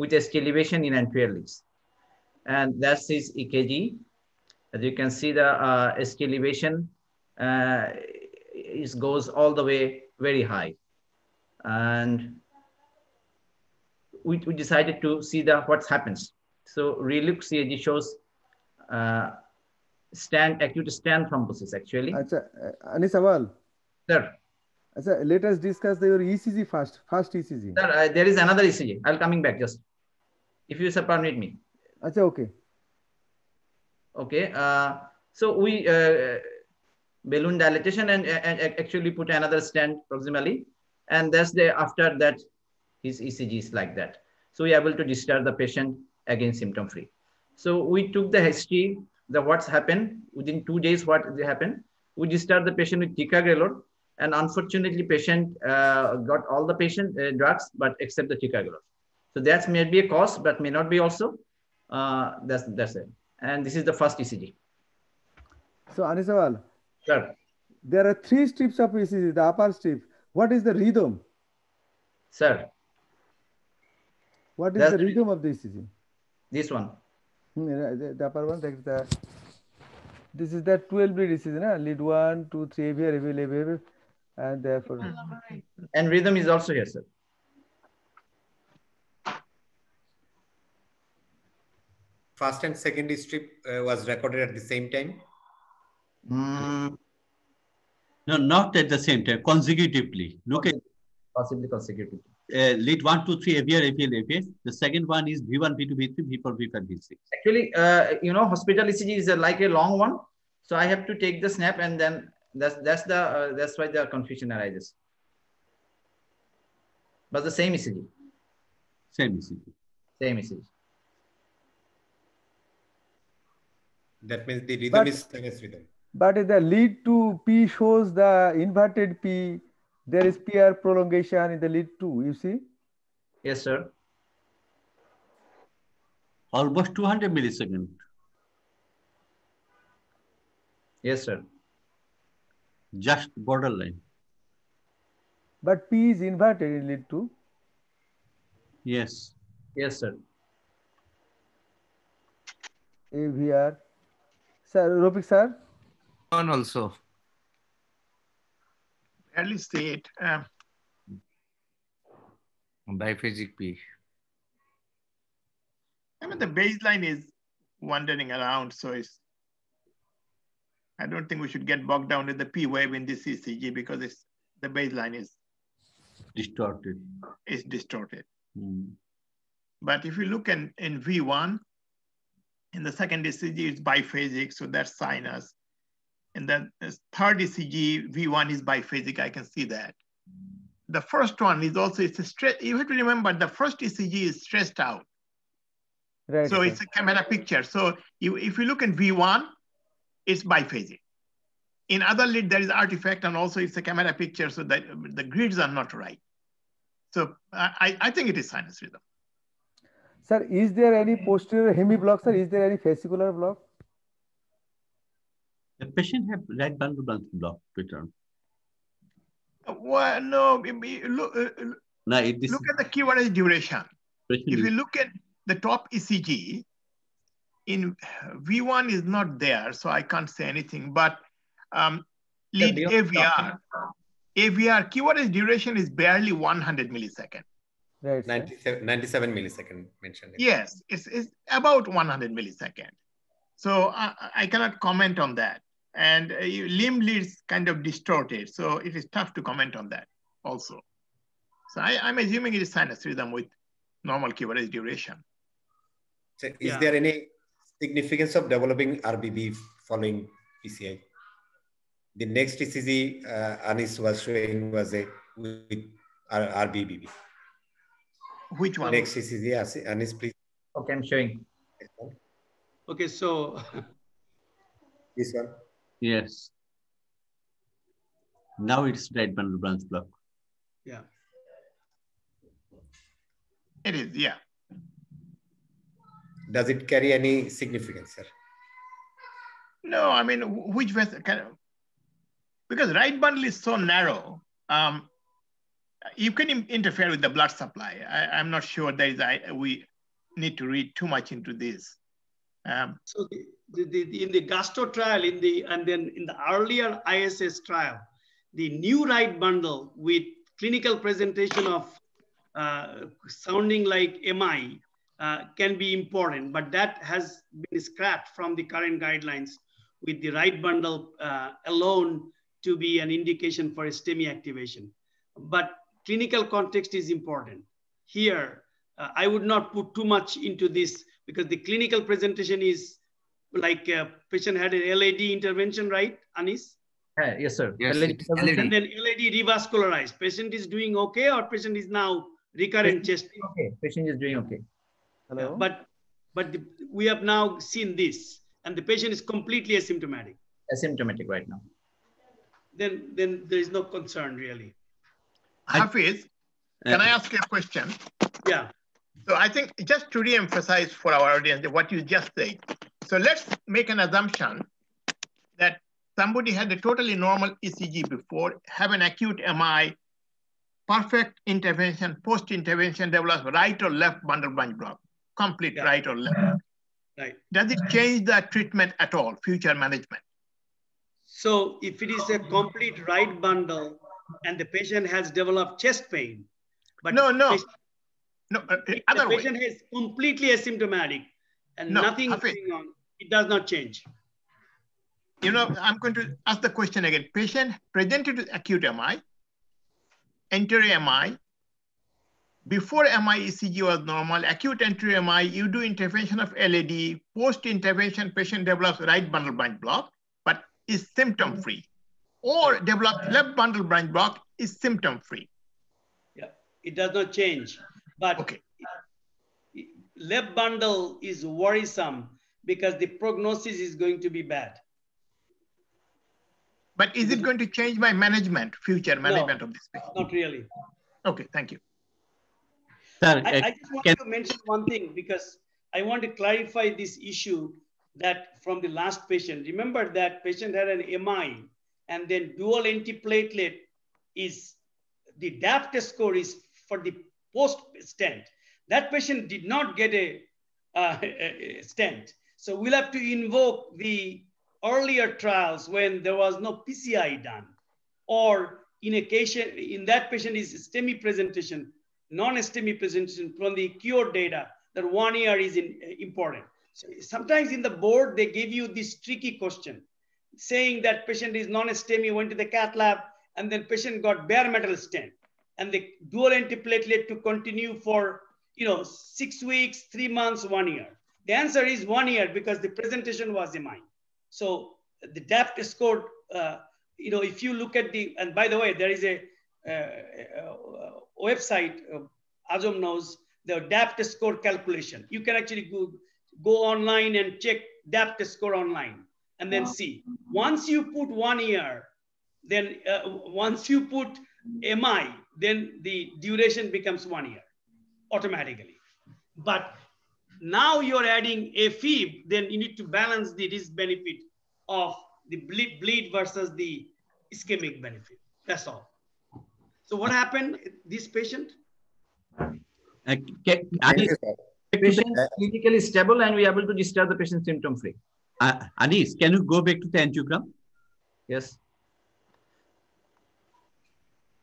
with S T elevation in anterior leads and that's his E K G. As you can see the uh, S T elevation uh, is goes all the way very high and We, we decided to see the what happens. So relook C A G shows uh, stand acute stand thrombosis actually. Achha, Anisul Awal. Sir. Achha, let us discuss the, your E C G first. First E C G. Sir, uh, there is another E C G. I'll coming back just. If you sir permit me. Achha, okay. Okay. Uh, so we uh, balloon dilatation and, and, and actually put another stand proximally, and that's the after that. His E C G is like that. So we are able to discharge the patient again symptom free. So we took the history, the what's happened within two days, what happened. We discharged the patient with ticagrelor and unfortunately patient uh, got all the patient uh, drugs, but except the ticagrelor. So that's may be a cause, but may not be also. Uh, that's, that's it. And this is the first E C G. So Anisul Awal, sir, there are three strips of E C G, the upper strip. What is the rhythm? Sir. What is That's the rhythm of the E C G? This one. The, the upper one, like the, this is the twelve lead E C G, na? Lead one, two, three, A V R, A V L, A V L, and therefore. And rhythm is also here, sir. First and second strip uh, was recorded at the same time? Mm. No, not at the same time, consecutively. Look at possibly consecutively. Uh, lead one, two, three, A V R, A V L, A V L. The second one is V one, V two, V three, V four, V five, V six. Actually, uh, you know, hospital E C G is a, like a long one, so I have to take the snap, and then that's that's the uh, that's why the confusion arises. But the same E C G. Same E C G. Same E C G. That means the rhythm but, is the rhythm. But the lead to P shows the inverted P. There is P R prolongation in the lead two, you see? Yes, sir. Almost two hundred milliseconds. Yes, sir. Just borderline. But P is inverted in lead two. Yes. Yes, sir. A V R. Sir, Rafique, sir? One also. At least state. Um, Biphasic P. I mean, the baseline is wandering around, so it's, I don't think we should get bogged down in the P wave in this E C G because it's, the baseline is distorted. It's distorted. Mm. But if you look in, in V one, in the second E C G, it's biphasic, so that's sinus. And then the third E C G, V one is biphasic, I can see that. The first one is also, it's a stress, you have to remember the first E C G is stressed out. Right. So it's a camera picture. So you, if you look in V one, it's biphasic. In other lid, there is artifact and also it's a camera picture so that the grids are not right. So I, I think it is sinus rhythm. Sir, is there any posterior hemiblock, sir? Is there any fascicular block? The patient have right bundle block return. Well, no, look, no, it is, look at the keyword as duration. If you look at the top E C G, in V one is not there, so I can't say anything, but um, lead yeah, A V R. A V R, keyword as duration is barely one hundred milliseconds. Right, ninety-seven, ninety-seven millisecond mentioned. It. Yes, it's, it's about one hundred milliseconds. So I, I cannot comment on that. And uh, you, limb leads kind of distorted. So it is tough to comment on that also. So I, I'm assuming it is sinus rhythm with normal Q R S duration. So is yeah. there any significance of developing R B B following P C I? The next E C G uh, Anis was showing was a with R B B B. Which one? Next E C G Anis, please. Okay, I'm showing. Okay, so. This one? Yes. Now it's right bundle branch block. Yeah. It is, yeah. Does it carry any significance, sir? No, I mean, which was kind of, because right bundle is so narrow, um, you can interfere with the blood supply. I, I'm not sure there is, I, we need to read too much into this. Um, so the, the, the, in the gastro trial, in the and then in the earlier I S S trial, the new right bundle with clinical presentation of uh, sounding like M I uh, can be important, but that has been scrapped from the current guidelines with the right bundle uh, alone to be an indication for STEMI activation. But clinical context is important. Here, uh, I would not put too much into this because the clinical presentation is like a patient had an L A D intervention, right, Anis? Uh, yes, sir. Yes, L A D. L A D. And then L A D revascularized. Patient is doing okay or patient is now recurrent chest pain? Okay, patient is doing okay. Hello? Uh, but but the, we have now seen this and the patient is completely asymptomatic. Asymptomatic right now. Then, then there is no concern really. Hafiz, uh, can I ask you a question? Yeah. So I think just to re-emphasize for our audience what you just said. So let's make an assumption that somebody had a totally normal E C G before, have an acute M I, perfect intervention, post-intervention develops right or left bundle branch block, complete yeah. right or left. Right. Does it change the treatment at all, future management? So if it is a complete right bundle and the patient has developed chest pain, but no, no. No, uh, the other patient way. is completely asymptomatic and no, nothing is going on. It does not change. You know, I'm going to ask the question again. Patient presented with acute M I, anterior M I. Before M I, E C G was normal. Acute anterior M I, you do intervention of L A D. Post-intervention, patient develops right bundle branch block, but is symptom-free. Or develops left bundle branch block, is symptom-free. Yeah, it does not change. But okay. left bundle is worrisome because the prognosis is going to be bad. But is it going to change my management, future management no, of this patient? Not really. Okay, thank you. Sir, I, I just want to mention one thing because I want to clarify this issue that from the last patient. Remember that patient had an M I and then dual antiplatelet is, the D A P T score is for the post-stent. That patient did not get a, uh, a stent. So we'll have to invoke the earlier trials when there was no P C I done, or in a case, in that patient is STEMI presentation, non-STEMI patients from the cure data, that one year is in, uh, important. So sometimes in the board, they give you this tricky question, saying that patient is non-STEMI, went to the CAT lab, and then patient got bare metal stent, and the dual antiplatelet to continue for, you know, six weeks, three months, one year. The answer is one year because the presentation was MI. So the DAPT score, uh, you know, if you look at the, and by the way, there is a, uh, a website, uh, Azam knows, the DAPT score calculation. You can actually go, go online and check DAPT score online and then wow. see. Once you put one year, then uh, once you put M I, then the duration becomes one year automatically. But now you're adding AFib, then you need to balance the risk benefit of the bleed, bleed versus the ischemic benefit. That's all. So what happened, this patient? Uh, can, Anis, the patient is clinically stable and we are able to discharge the patient symptom free. Uh, Anis, can you go back to the angiogram? Yes.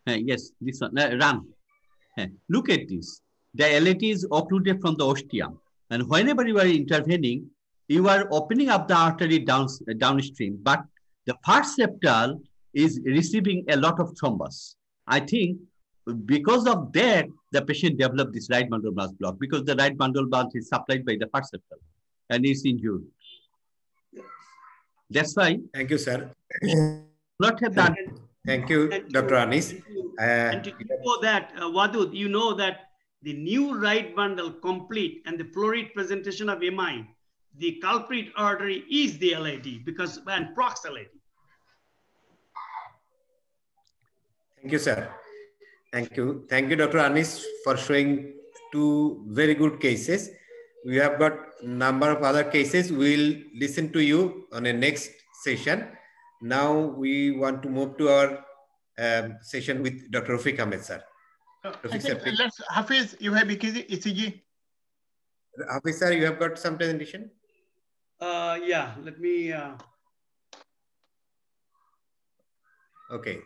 Uh, yes, this one, uh, Ram. Uh, look at this. The L A D is occluded from the ostium. And whenever you are intervening, you are opening up the artery down, uh, downstream, but the first septal is receiving a lot of thrombus. I think because of that, the patient developed this right bundle block because the right bundle block is supplied by the first septal and is injured. That's why. Thank you, sir. Not have that. Thank you, and Doctor Anis. Uh, and to know that, uh, Wadud, you know that the new right bundle complete and the flow rate presentation of M I, the culprit artery is the L A D because and Prox L A D. Thank you, sir. Thank you. Thank you, Doctor Anis, for showing two very good cases. We have got number of other cases. We'll listen to you on the next session. Now we want to move to our um, session with Doctor Rafique Ahmed, sir. Uh, Professor, think, let's, Hafiz, you have E C G? Hafiz, sir, you have got some presentation? Uh, yeah, let me... Uh... Okay.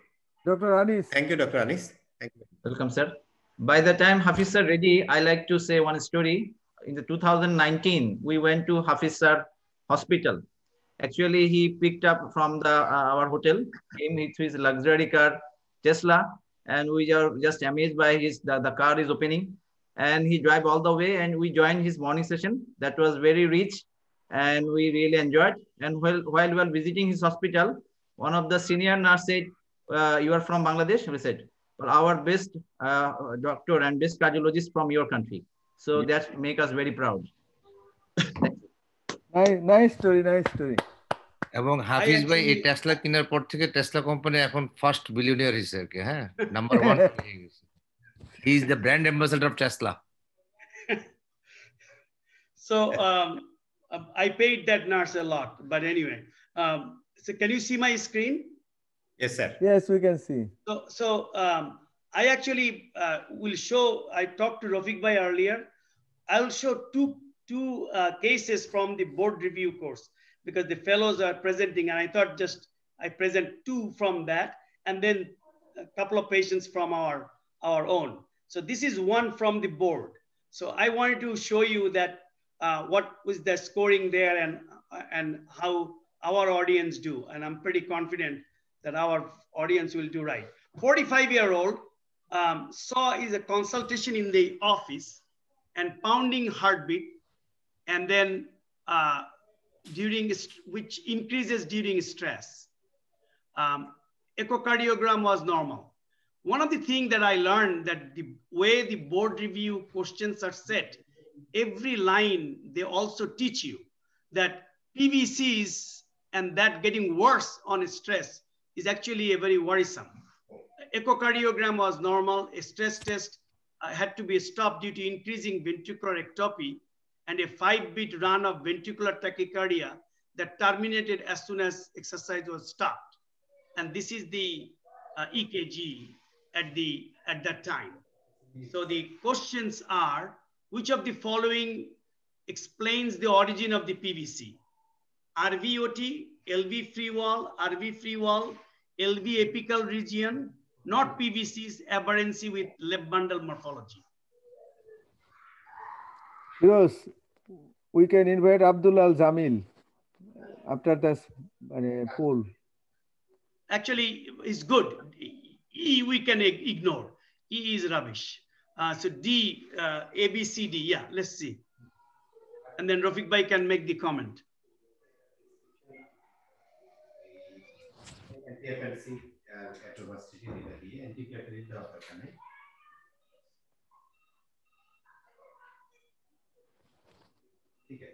Doctor Anis. Thank you, Doctor Anis. Thank you. Welcome, sir. By the time Hafiz, sir, ready, I like to say one story. In the two thousand nineteen, we went to Hafiz, sir, hospital. Actually, he picked up from the uh, our hotel, came with his luxury car, Tesla, and we are just amazed by his the, the car is opening, and he drive all the way, and we joined his morning session. That was very rich, and we really enjoyed. And while while we were visiting his hospital, one of the senior nurse said, uh, "You are from Bangladesh?" We said, "Well, our best uh, doctor and best cardiologist from your country." So yes. That makes us very proud. Nice, nice story, nice story. এবং হাফিজ ভাই এই Tesla কেনার পর থেকে Tesla company এখন first billionaire হিসেবে কে হ্যাঁ নাম্বার one হয়ে গেছে he is the brand ambassador of Tesla so I paid that nurse a lot but anyway so can you see my screen yes sir yes we can see so so I actually will show I talk to Rafiq ভাই earlier I will show two two uh, cases from the board review course because the fellows are presenting and I thought just I present two from that and then a couple of patients from our, our own. So this is one from the board. So I wanted to show you that uh, what was the scoring there and, and how our audience do. And I'm pretty confident that our audience will do right. forty-five year old um, saw is a consultation in the office and pounding heartbeat. And then uh, during, which increases during stress. Um, echocardiogram was normal. One of the things that I learned that the way the board review questions are set, every line, they also teach you that P V Cs and that getting worse on stress is actually a very worrisome. Echocardiogram was normal. A stress test uh, had to be stopped due to increasing ventricular ectopy and a five beat run of ventricular tachycardia that terminated as soon as exercise was stopped. And this is the uh, E K G at, the, at that time. So the questions are, which of the following explains the origin of the P V C? R V O T, L V free wall, R V free wall, L V apical region, not P V C's aberrancy with left bundle morphology. Firoze, we can invite Abdullah Al Zamil after this poll. Actually, it's good. E we can ignore. E is rubbish. Uh, so D, uh, A, B, C, D. Yeah, let's see. And then Rafique Bhai can make the comment. Interesting. R B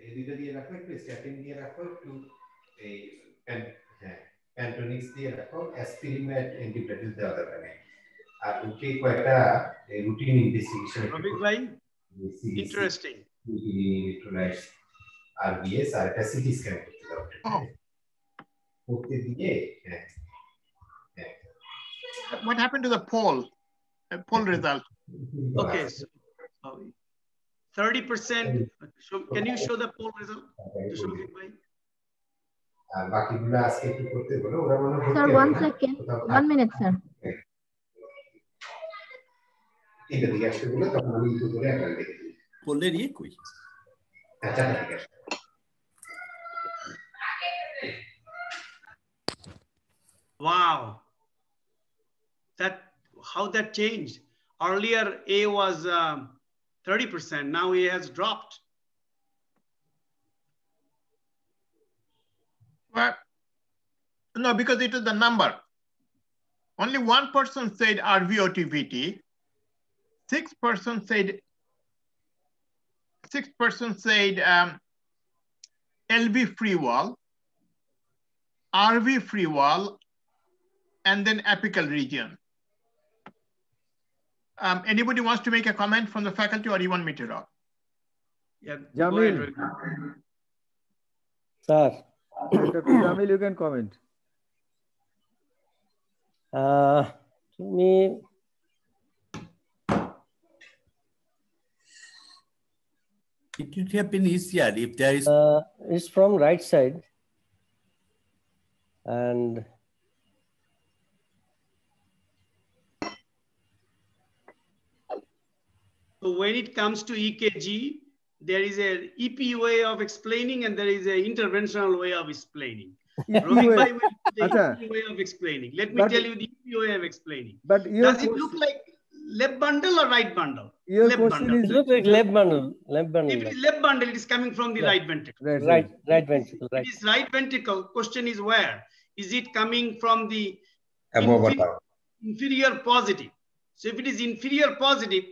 S আর একটা CT scan করতে হবে করতে দিয়ে what happened to the poll the poll result okay so thirty percent so can you show the poll result আর বাকিগুলো আজকে কি করতে বলো ওরা মনে করতে sir one second one minute sir এটা দিকে আসলে বলে তখন আমি তো করে একটা দেখি poller e koi wow that how that changed earlier A was um, thirty percent now A has dropped but no because it is the number only one person said R V O T V T six person said Six person said um, L V free wall, R V free wall, and then apical region. Um, anybody wants to make a comment from the faculty, or you want me to talk? Yeah, Jamil. Sir, Jamil, you can comment. Uh, me. It would have been easier if there is. Uh, it's from right side, and so when it comes to E K G, there is a E P way of explaining, and there is an interventional way of explaining. Rafique Bhai will do the E P way of explaining. Let me but, tell you the E P way of explaining. But does it look like left bundle or right bundle? Your left question bundle. Is look like left bundle. Left bundle. If it is left bundle, it is coming from the yeah. right ventricle. Right, right, right ventricle. Right. It is right ventricle. Question is where? Is it coming from the inferior, inferior positive? So if it is inferior positive,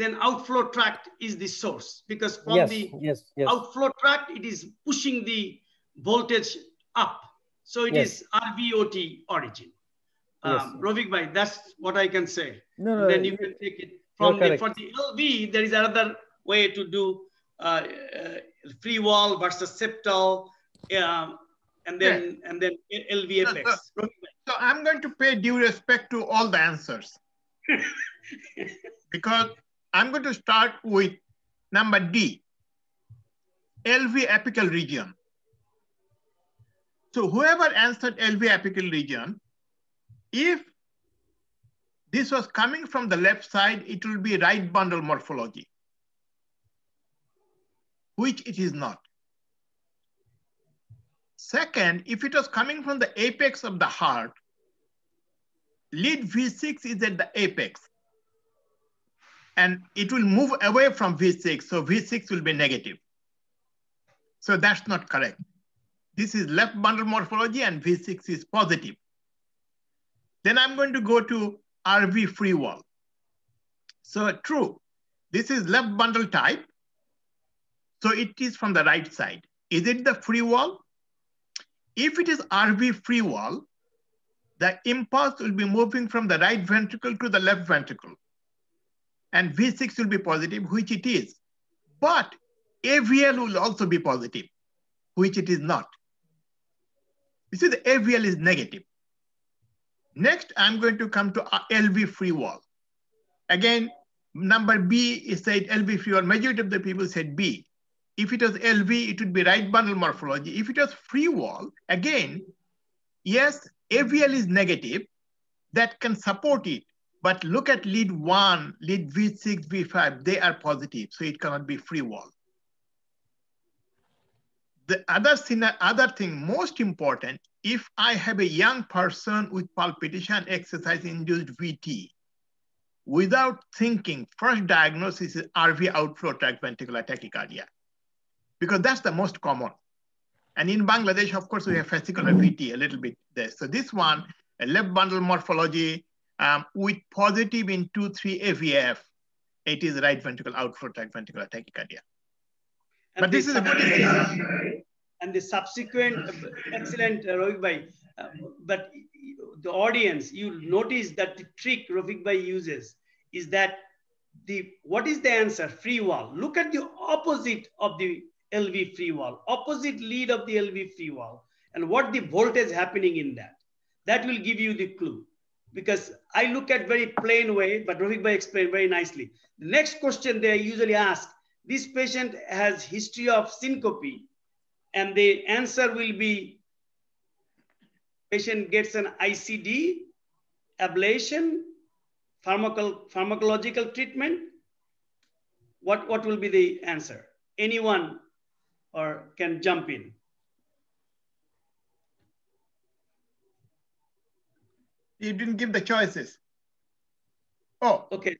then outflow tract is the source because from yes, the yes, yes. outflow tract, it is pushing the voltage up. So it yes. is R V O T origin. Yes. Um, Rafique Bhai, that's what I can say. No, no, then you can take it from the, for the L V, there is another way to do uh, uh, free wall versus septal, uh, and then yeah. and then L V apex. So, so I'm going to pay due respect to all the answers because I'm going to start with number D, L V apical region. So whoever answered L V apical region, if this was coming from the left side, it will be right bundle morphology, which it is not. Second, if it was coming from the apex of the heart, lead V six is at the apex and it will move away from V six, so V six will be negative. So that's not correct. This is left bundle morphology and V six is positive. Then I'm going to go to R V free wall. So true, this is left bundle type. So it is from the right side. Is it the free wall? If it is R V free wall, the impulse will be moving from the right ventricle to the left ventricle. And V six will be positive, which it is. But A V L will also be positive, which it is not. You see, the A V L is negative. Next, I'm going to come to L V free wall. Again, number B is said L V free wall. Majority of the people said B. If it was L V, it would be right bundle morphology. If it was free wall, again, yes, A V L is negative. That can support it. But look at lead one, lead V six, V five. They are positive. So it cannot be free wall. The other thing, other thing most important, if I have a young person with palpitation exercise-induced V T, without thinking, first diagnosis is R V outflow tract ventricular tachycardia, because that's the most common. And in Bangladesh, of course, we have fascicular V T a little bit there. So this one, a left bundle morphology um, with positive in two, three A V F, it is right ventricle outflow tract ventricular tachycardia. And but this is a good thing. And the subsequent, excellent, uh, Rafique Bhai, uh, but the audience, you notice that the trick Rafique Bhai uses is that the, what is the answer? Free wall. Look at the opposite of the L V free wall, opposite lead of the L V free wall, and what the voltage happening in that. That will give you the clue. Because I look at very plain way, but Rafique Bhai explained very nicely. The next question they usually ask, this patient has history of syncope, and the answer will be, patient gets an I C D, ablation, pharmacol pharmacological treatment. What, what will be the answer? Anyone or can jump in. You didn't give the choices. Oh, okay.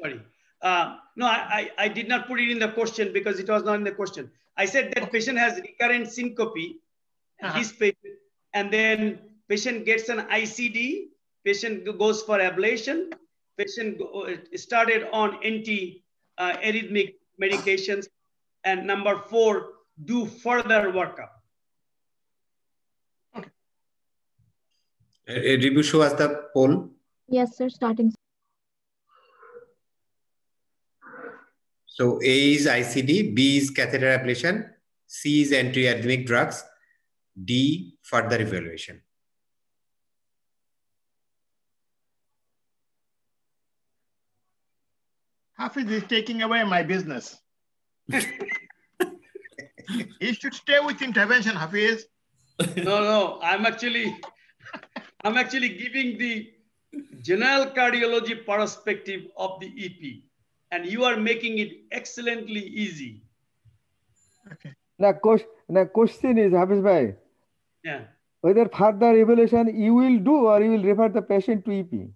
Sorry. Uh, no, I, I, I did not put it in the question because it was not in the question. I said that patient has recurrent syncope, uh-huh. This patient, and then patient gets an I C D, patient goes for ablation, patient go, started on anti-arrhythmic uh, medications, and number four, do further workup. Okay. Uh, Ribhu, show us the poll. Yes, sir, starting. So A is I C D, B is catheter ablation, C is anti-arrhythmic drugs, D, further evaluation. Hafiz is taking away my business. He should stay with intervention, Hafiz. No, no, I'm actually, I'm actually giving the general cardiology perspective of the E P. And you are making it excellently easy. Okay. The question, the question is, Hafiz Bhai, yeah. Whether further evaluation you will do or you will refer the patient to E P?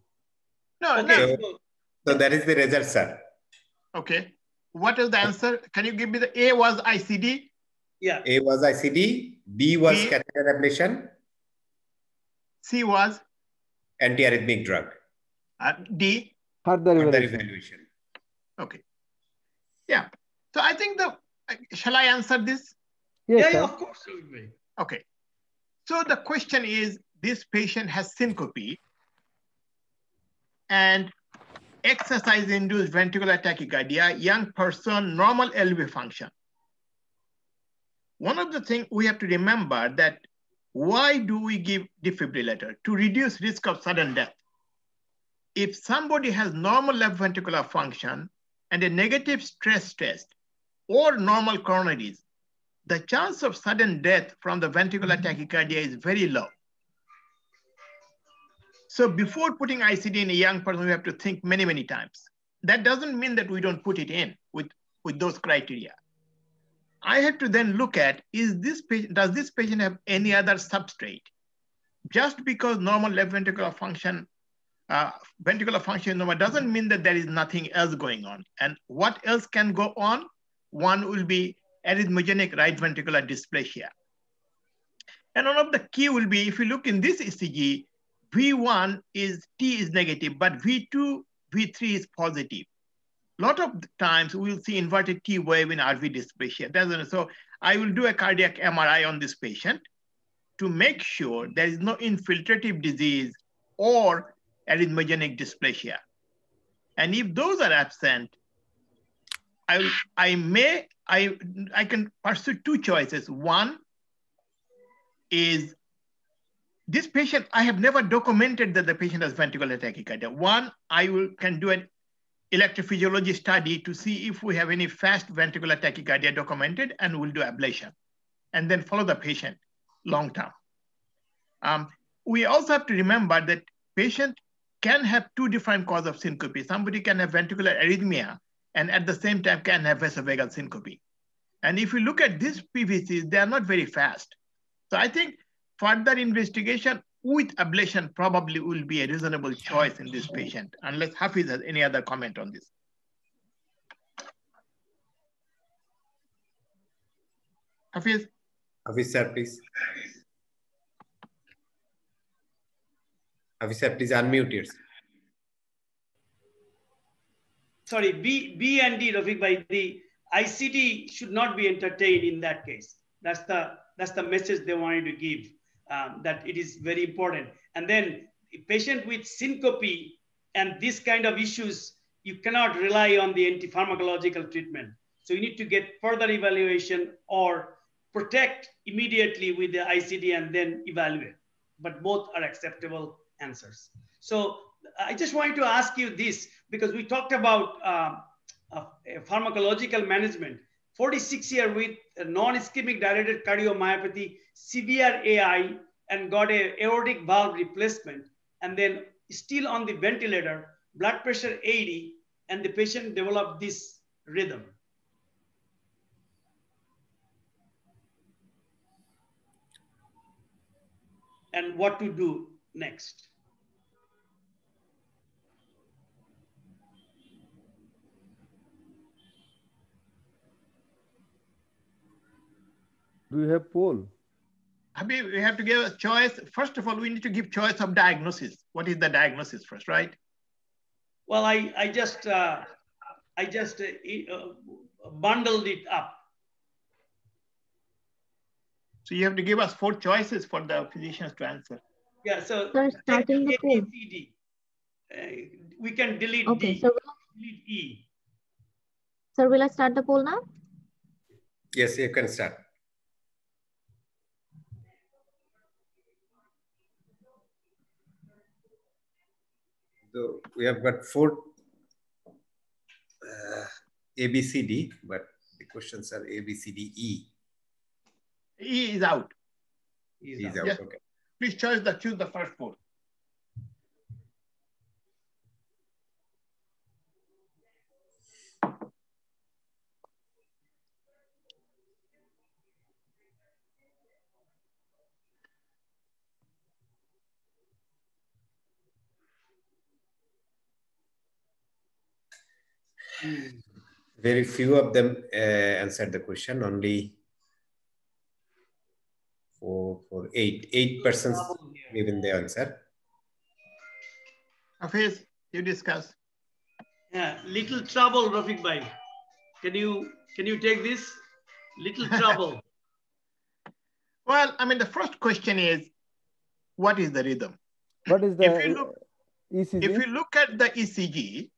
No, okay. no. So that is the result, sir. Okay. What is the answer? Can you give me the A was I C D? Yeah. A was I C D. B was B. catheter ablation. C was? Anti-arrhythmic drug. Uh, D? Further evaluation. Further evaluation. Okay. Yeah. So I think the, uh, shall I answer this? Yes, yeah, yeah, of course. Okay. So the question is, this patient has syncope and exercise-induced ventricular tachycardia, young person, normal L V function. One of the things we have to remember that why do we give defibrillator? To reduce risk of sudden death. If somebody has normal left ventricular function, and a negative stress test or normal coronaries, the chance of sudden death from the ventricular tachycardia is very low. So before putting I C D in a young person, we have to think many, many times. That doesn't mean that we don't put it in with, with those criteria. I have to then look at, is this patient, does this patient have any other substrate? Just because normal left ventricular function Uh, ventricular function normal doesn't mean that there is nothing else going on. And what else can go on? One will be arrhythmogenic right ventricular dysplasia. And one of the key will be, if you look in this E C G, V one is T is negative, but V two, V three is positive. A lot of times we'll see inverted T wave in R V dysplasia. Doesn't, so I will do a cardiac M R I on this patient to make sure there is no infiltrative disease or arrhythmogenic dysplasia. And if those are absent, I, I may, I, I can pursue two choices. One is, this patient, I have never documented that the patient has ventricular tachycardia. One, I will, can do an electrophysiology study to see if we have any fast ventricular tachycardia documented, and we'll do ablation and then follow the patient long term. Um, we also have to remember that patient can have two different causes of syncope. Somebody can have ventricular arrhythmia and at the same time can have vasovagal syncope. And if you look at these P V Cs, they are not very fast. So I think further investigation with ablation probably will be a reasonable choice in this patient, unless Hafiz has any other comment on this. Hafiz? Hafiz sir, please. Hafiz sir, please unmute yourself. Sorry, B, B and D, Rafique bhai, the I C D should not be entertained in that case. That's the, that's the message they wanted to give, um, that it is very important. And then a patient with syncope and this kind of issues, you cannot rely on the anti-pharmacological treatment. So you need to get further evaluation or protect immediately with the I C D and then evaluate. But both are acceptable answers. So I just wanted to ask you this, because we talked about uh, uh, pharmacological management. forty-six year with non-ischemic dilated cardiomyopathy, severe A I, and got a aortic valve replacement, and then still on the ventilator, blood pressure eighty, and the patient developed this rhythm. And what to do next? Do you have poll? Habib, we have to give a choice. First of all, we need to give choice of diagnosis. What is the diagnosis first, right? Well, I, I just, uh, I just uh, bundled it up. So you have to give us four choices for the physicians to answer. Yeah, so starting with A, B, D. Uh, we can delete okay, D, so we'll, delete E. Sir, will I start the poll now? Yes, you can start. So we have got four uh, A, B, C, D, but the questions are A, B, C, D, E. E is out. E is, e is out. out. Yes. Okay. Please choose the choose the first four. Very few of them uh, answered the question. Only four, four, eight, eight persons given the answer. Hafiz, you discuss. Yeah, little trouble, Rafique bhai. Can you can you take this? Little trouble. Well, I mean, the first question is, what is the rhythm? What is the if you look, E C G? If you look at the E C G.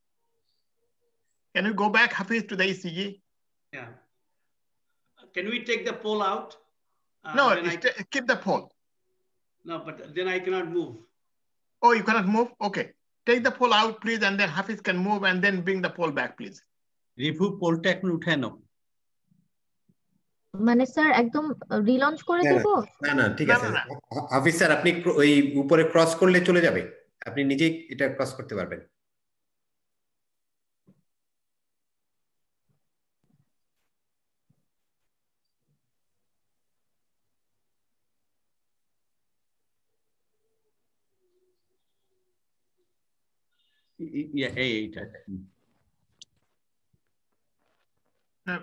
Can you go back, Hafiz, to the E C G? Yeah. Can we take the poll out? Uh, no, I... keep the poll. No, but then I cannot move. Oh, you cannot move? Okay. Take the poll out, please, and then Hafiz can move and then bring the poll back, please. Ribhu, poll tech nu uthano. Mane sir, ekdom relaunch kore debo. Na na, thik ache. Hafiz sir, apni oi upore cross korle chole jabe. Apni nijei eta cross korte parben. Yeah, eight. Now,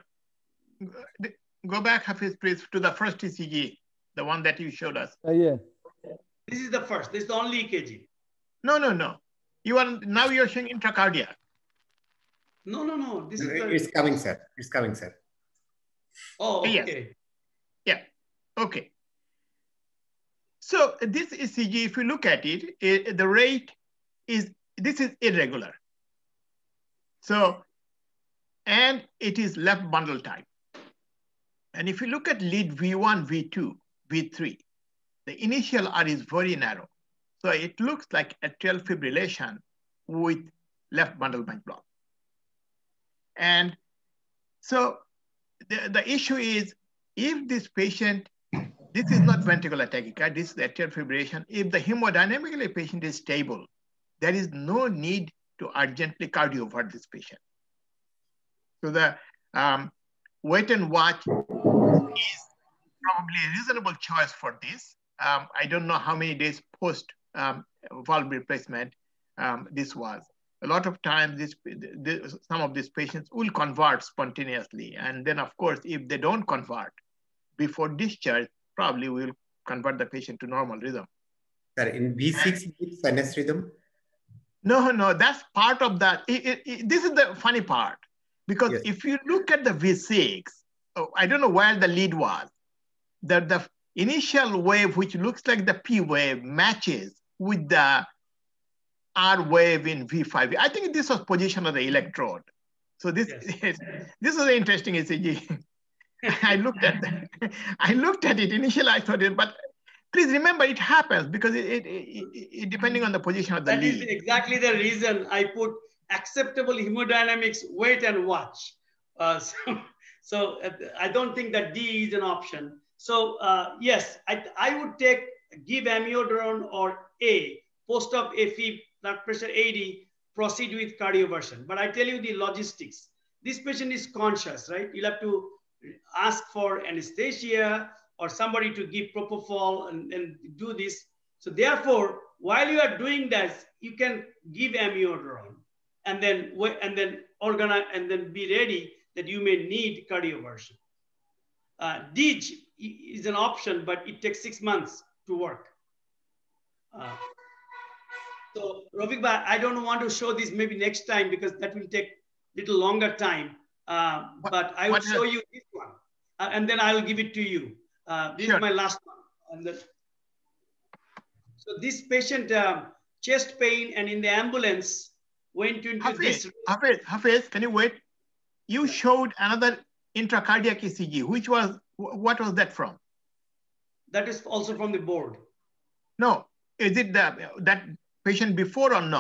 go back, Hafiz, please, to the first E C G, the one that you showed us. Uh, yeah. This is the first. This is the only E K G. No, no, no. You are now you're showing intracardia. No, no, no. This is the... It's coming, sir. It's coming, sir. Oh, okay. Yes. Yeah. Okay. So this E C G, if you look at it, it the rate is. This is irregular. So, and it is left bundle type. And if you look at lead V one, V two, V three, the initial R is very narrow. So it looks like atrial fibrillation with left bundle bank block. And so the, the issue is, if this patient, this is not ventricular tachycardia, this is atrial fibrillation. If the hemodynamically patient is stable, there is no need to urgently cardiovert this patient. So the um, wait and watch is probably a reasonable choice for this. Um, I don't know how many days post um, valve replacement um, this was. A lot of times, this, this, some of these patients will convert spontaneously. And then, of course, if they don't convert before discharge, probably we'll convert the patient to normal rhythm. Sir, in V six, sinus rhythm? No, no, that's part of that. It, it, it, this is the funny part. Because yes. if you look at the V six, oh, I don't know where the lead was, that the initial wave, which looks like the P wave, matches with the R wave in V five. I think this was position of the electrode. So this yes. is, this was an interesting E C G. I looked at that. I looked at it initially. I thought it, but please remember, it happens because it, it, it, it depending on the position of the that lead. That is exactly the reason I put acceptable hemodynamics. Wait and watch. Uh, so, so I don't think that D is an option. So uh, yes, I I would take give amiodarone or A post op AFib. Blood pressure eighty, proceed with cardioversion. But I tell you the logistics. This patient is conscious, right? You'll have to ask for anesthesia or somebody to give propofol and, and do this. So therefore, while you are doing this, you can give amiodarone and then and then organize and then be ready that you may need cardioversion. Uh, D I G is an option, but it takes six months to work. Uh, So, Rafique bhai, I don't want to show this maybe next time because that will take a little longer time. Uh, what, but I will show you this one. Uh, and then I will give it to you. Uh, this sure. is my last one. And the, so, this patient, um, chest pain and in the ambulance went into Hafiz, this. Hafiz, Hafiz, can you wait? You showed another intracardiac E C G. Which was, what was that from? That is also from the board. No, is it the, that... patient before or no?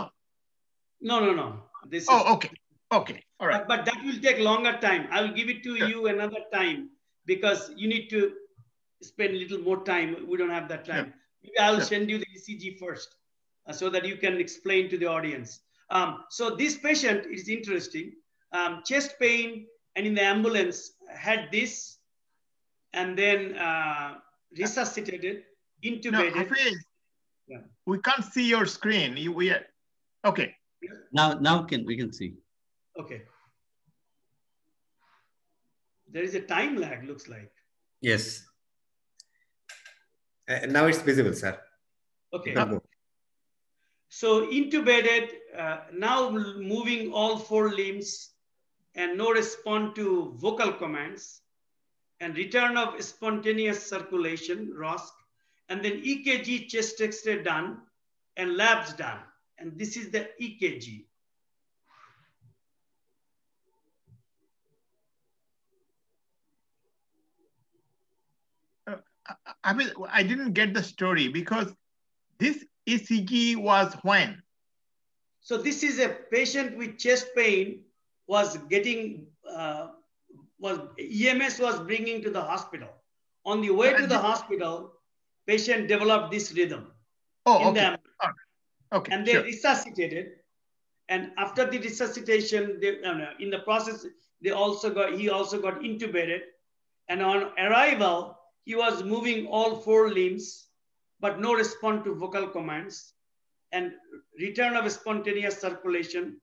No, no, no. This oh, is, okay. Okay. All right. But, but that will take longer time. I will give it to sure. you another time because you need to spend a little more time. We don't have that time. Sure. Maybe I will sure. send you the E C G first uh, so that you can explain to the audience. Um, so this patient is interesting. Um, chest pain and in the ambulance had this and then uh, resuscitated, intubated. No, Yeah. We can't see your screen. You, we okay. Now, now can we can see? Okay. There is a time lag. Looks like. Yes. Uh, now it's visible, sir. Okay. So intubated. Uh, now moving all four limbs, and no response to vocal commands, and return of spontaneous circulation. R O S C. And then E K G chest X-ray done and labs done. And this is the E K G. Uh, I mean, I didn't get the story because this E C G was when? So this is a patient with chest pain was getting, uh, was E M S was bringing to the hospital. On the way to the hospital, patient developed this rhythm oh, in okay. them, okay. and they sure. resuscitated. And after the resuscitation, they, no, no, in the process, they also got he also got intubated. And on arrival, he was moving all four limbs, but no response to vocal commands, and return of spontaneous circulation,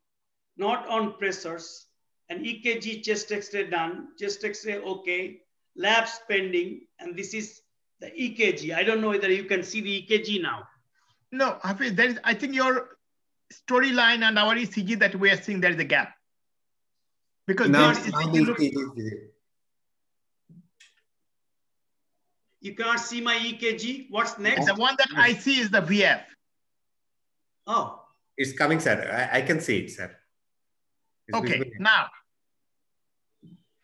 not on pressors. And E K G chest X-ray done, chest X-ray okay, labs pending, and this is. The E K G. I don't know whether you can see the E K G now. No, Hafiz, there is, I think your storyline and our E C G that we are seeing, there is a gap. Because no, you can't see my E K G. What's next? The one that I see is the V F. Oh. It's coming, sir. I, I can see it, sir. It's okay, visible. Now.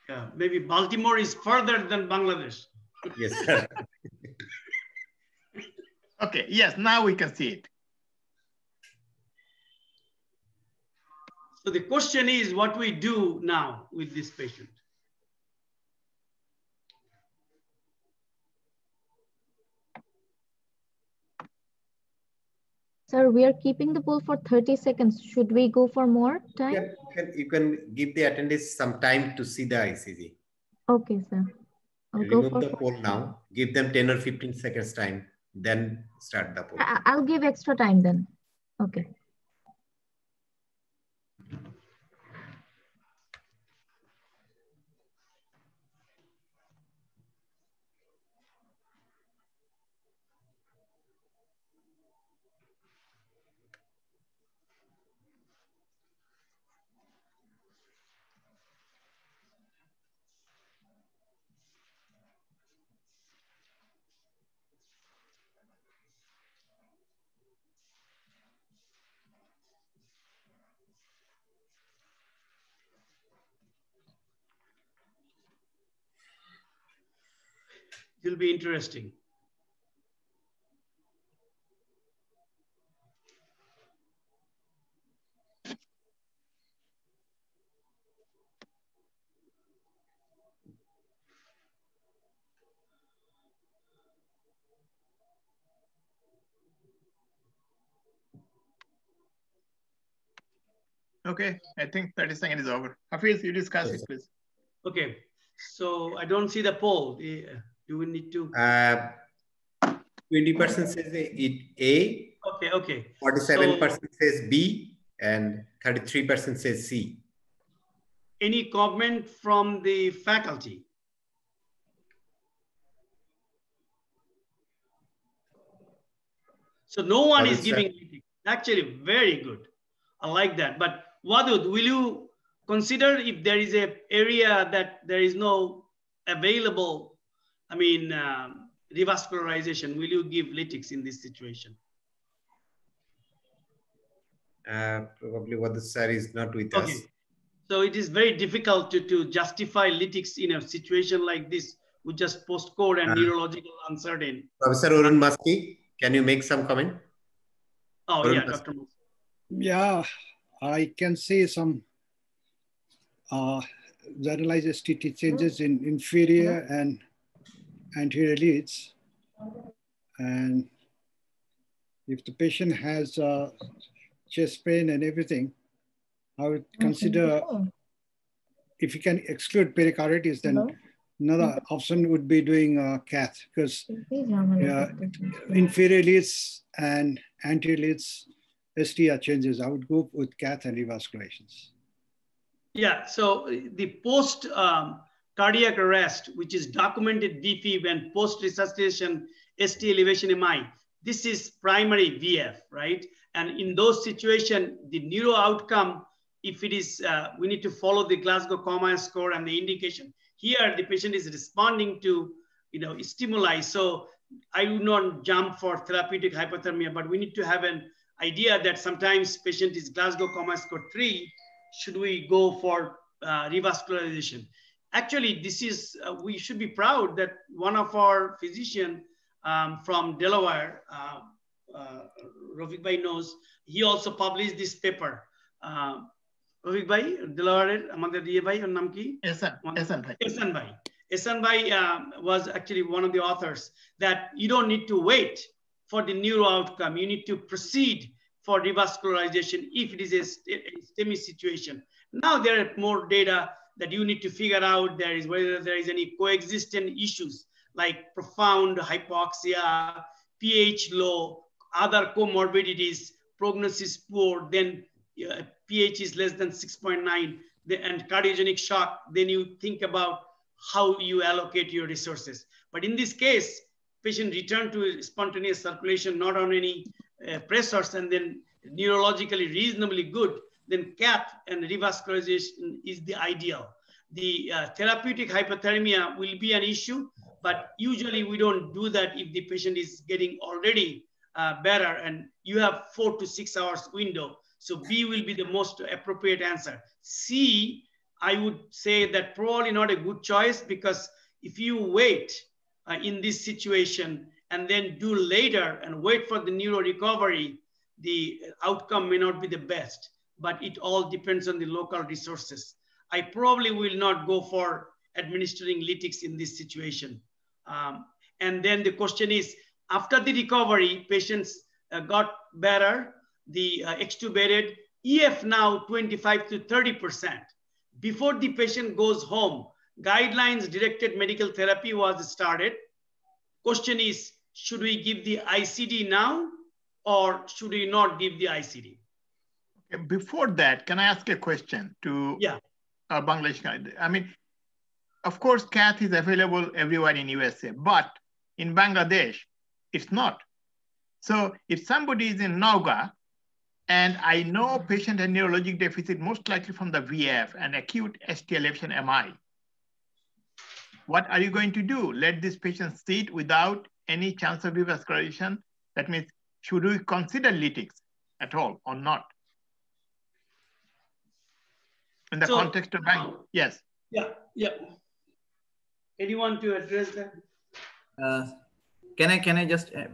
Yeah, maybe Baltimore is further than Bangladesh. Yes, sir. Okay, yes, now we can see it. So the question is what we do now with this patient. Sir, we are keeping the poll for thirty seconds. Should we go for more time? Yeah, you, can, you can give the attendees some time to see the I C G. Okay, sir. I'll Remove go for the poll now. Give them ten or fifteen seconds time. Then start the poll. I'll give extra time then. Okay. It will be interesting. Okay, I think thirty seconds is over. Hafiz, you discuss yes. it, please. Okay, so I don't see the poll. The, Do we need to? Uh, twenty percent says it A. Okay, okay. forty-seven percent so, says B and thirty-three percent says C. Any comment from the faculty? So no one is giving anything. Actually, very good. I like that. But Wadud, will you consider if there is an area that there is no available I mean, um, revascularization, will you give lytics in this situation? Uh, probably what the sir is not with okay. us. So it is very difficult to, to justify lytics in a situation like this, with just postcode and uh, neurological uncertain. Professor Arun Maski, can you make some comment? Oh, Arun yeah, Maski. Doctor Maski. Yeah, I can say some uh, generalized S T T changes in inferior mm-hmm. and anterior leads, and if the patient has uh, chest pain and everything, I would consider okay. if you can exclude pericarditis, then Hello? another okay. option would be doing uh, C A T, because uh, inferior leads and anterior leads S T R changes. I would go with C A T and revascularizations. Yeah, so the post um, cardiac arrest, which is documented V Fib and post-resuscitation S T elevation M I. This is primary V F, right? And in those situations, the neuro outcome, if it is, uh, we need to follow the Glasgow Coma score and the indication. Here, the patient is responding to, you know, stimuli. So I do not jump for therapeutic hypothermia, but we need to have an idea that sometimes patient is Glasgow Coma score three, should we go for uh, revascularization? Actually, this is, uh, we should be proud that one of our physicians um, from Delaware, uh, uh, Rafique Bhai knows, he also published this paper. Uh, Rafique Bhai, Delaware, amader diye bhai, or naam ki? Ehsan, Ehsan Bhai. Ehsan Bhai. Ehsan Bhai uh, was actually one of the authors that you don't need to wait for the neuro outcome. You need to proceed for revascularization if it is a, st a STEMI situation. Now there are more data that you need to figure out there is whether there is any coexistent issues like profound hypoxia, pH low, other comorbidities, prognosis poor, then uh, pH is less than six point nine, and cardiogenic shock, then you think about how you allocate your resources. But in this case, patient returned to spontaneous circulation, not on any uh, pressors, and then neurologically reasonably good, then C A T and revascularization is the ideal. The uh, therapeutic hypothermia will be an issue, but usually we don't do that if the patient is getting already uh, better and you have four to six hours window. So B will be the most appropriate answer. C, I would say that probably not a good choice because if you wait uh, in this situation and then do later and wait for the neuro recovery, the outcome may not be the best. But it all depends on the local resources. I probably will not go for administering lytics in this situation. Um, and then the question is, after the recovery, patients uh, got better, the uh, extubated, E F now twenty-five to thirty percent. Before the patient goes home, guidelines-directed medical therapy was started. Question is, should we give the I C D now or should we not give the I C D? Before that, can I ask a question to yeah. uh, Bangladesh? I mean, of course, C A T is available everywhere in U S A, but in Bangladesh, it's not. So if somebody is in Nauga, and I know patient had neurologic deficit, most likely from the V F and acute S T elevation M I, what are you going to do? Let this patient sit without any chance of revascularization? That means, should we consider lytics at all or not? In the so, context of bank, yes. Yeah, yeah. Anyone to address that? Uh, can I, can I just? Uh,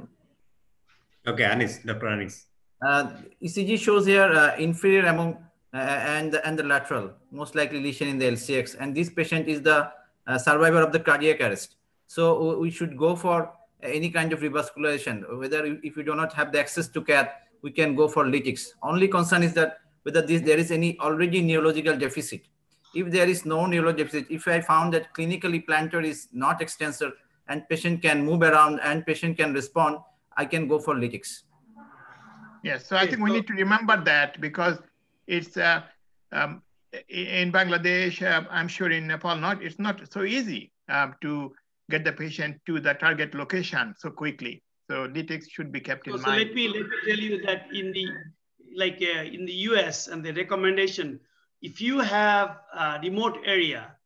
okay, Anis, Doctor Anis. Uh, E C G shows here uh, inferior among uh, and, and the lateral, most likely lesion in the L C X. And this patient is the uh, survivor of the cardiac arrest. So we should go for any kind of revascularization. Whether if we do not have the access to C A T, we can go for lytics. Only concern is that whether this, there is any already neurological deficit. If there is no neurological deficit, if I found that clinically plantar is not extensor and patient can move around and patient can respond, I can go for lytics. Yes, so I think we need to remember that because it's uh, um, in Bangladesh, uh, I'm sure in Nepal, not it's not so easy um, to get the patient to the target location so quickly. So lytics should be kept in so, mind. So let me, let me tell you that in the like uh, in the U S and the recommendation, if you have a remote area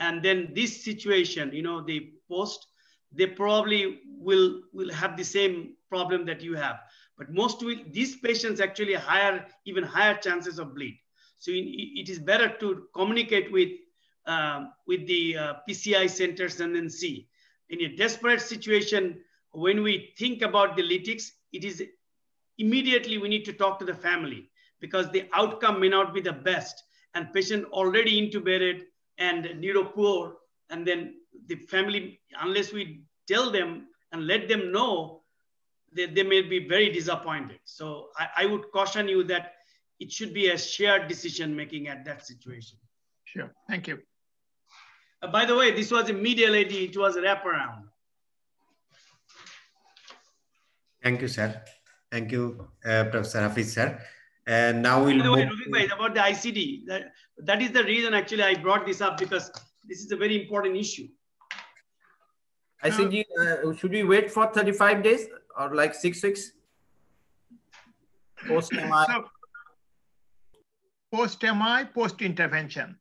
and then this situation, you know, they post, they probably will, will have the same problem that you have. But most will, these patients actually higher, even higher chances of bleed. So in, it is better to communicate with, um, with the uh, P C I centers and then see. In a desperate situation, when we think about the lytics, it is immediately we need to talk to the family because the outcome may not be the best and patient already intubated and neuro poor, and then the family, unless we tell them and let them know, they, they may be very disappointed. So I, I would caution you that it should be a shared decision-making at that situation. Sure, thank you. Uh, by the way, this was a media lady, it was a wraparound. Thank you, sir. Thank you, uh, Professor Hafiz, sir. And now we'll By the way, Rafique, about the I C D. That, that is the reason actually I brought this up because this is a very important issue. I C D, uh, should we wait for thirty-five days or like six weeks? Post-M I? So, post-M I, post-intervention.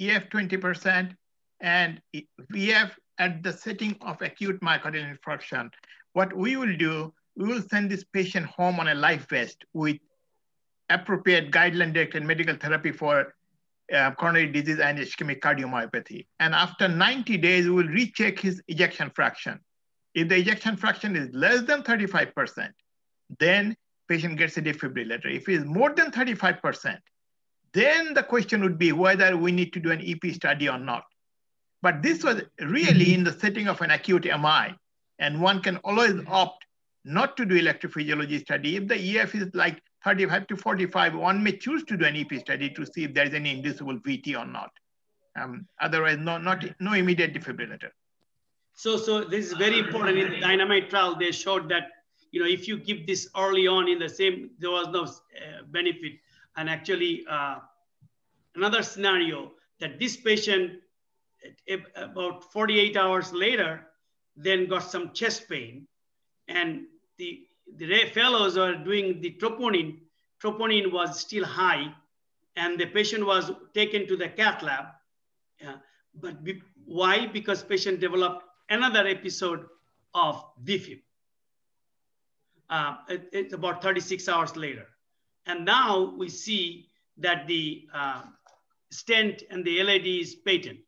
E F twenty percent and V F at the setting of acute myocardial infarction. What we will do, we will send this patient home on a life vest with appropriate guideline-directed medical therapy for uh, coronary disease and ischemic cardiomyopathy. And after ninety days, we will recheck his ejection fraction. If the ejection fraction is less than thirty-five percent, then patient gets a defibrillator. If it is more than thirty-five percent, then the question would be whether we need to do an E P study or not. But this was really in the setting of an acute M I, and one can always opt not to do electrophysiology study. If the E F is like thirty-five to forty-five, one may choose to do an E P study to see if there's any inducible V T or not. Um, otherwise, no, not, no immediate defibrillator. So, so this is very important. In the dynamite trial, they showed that, you know, if you give this early on in the same, there was no uh, benefit. And actually, uh, another scenario that this patient, about forty-eight hours later, then got some chest pain, and the, the fellows are doing the troponin. Troponin was still high, and the patient was taken to the C A T lab. Uh, but be, why? Because patient developed another episode of V Fib. Uh, it, it's about thirty-six hours later. And now we see that the uh, stent and the L A D is patent.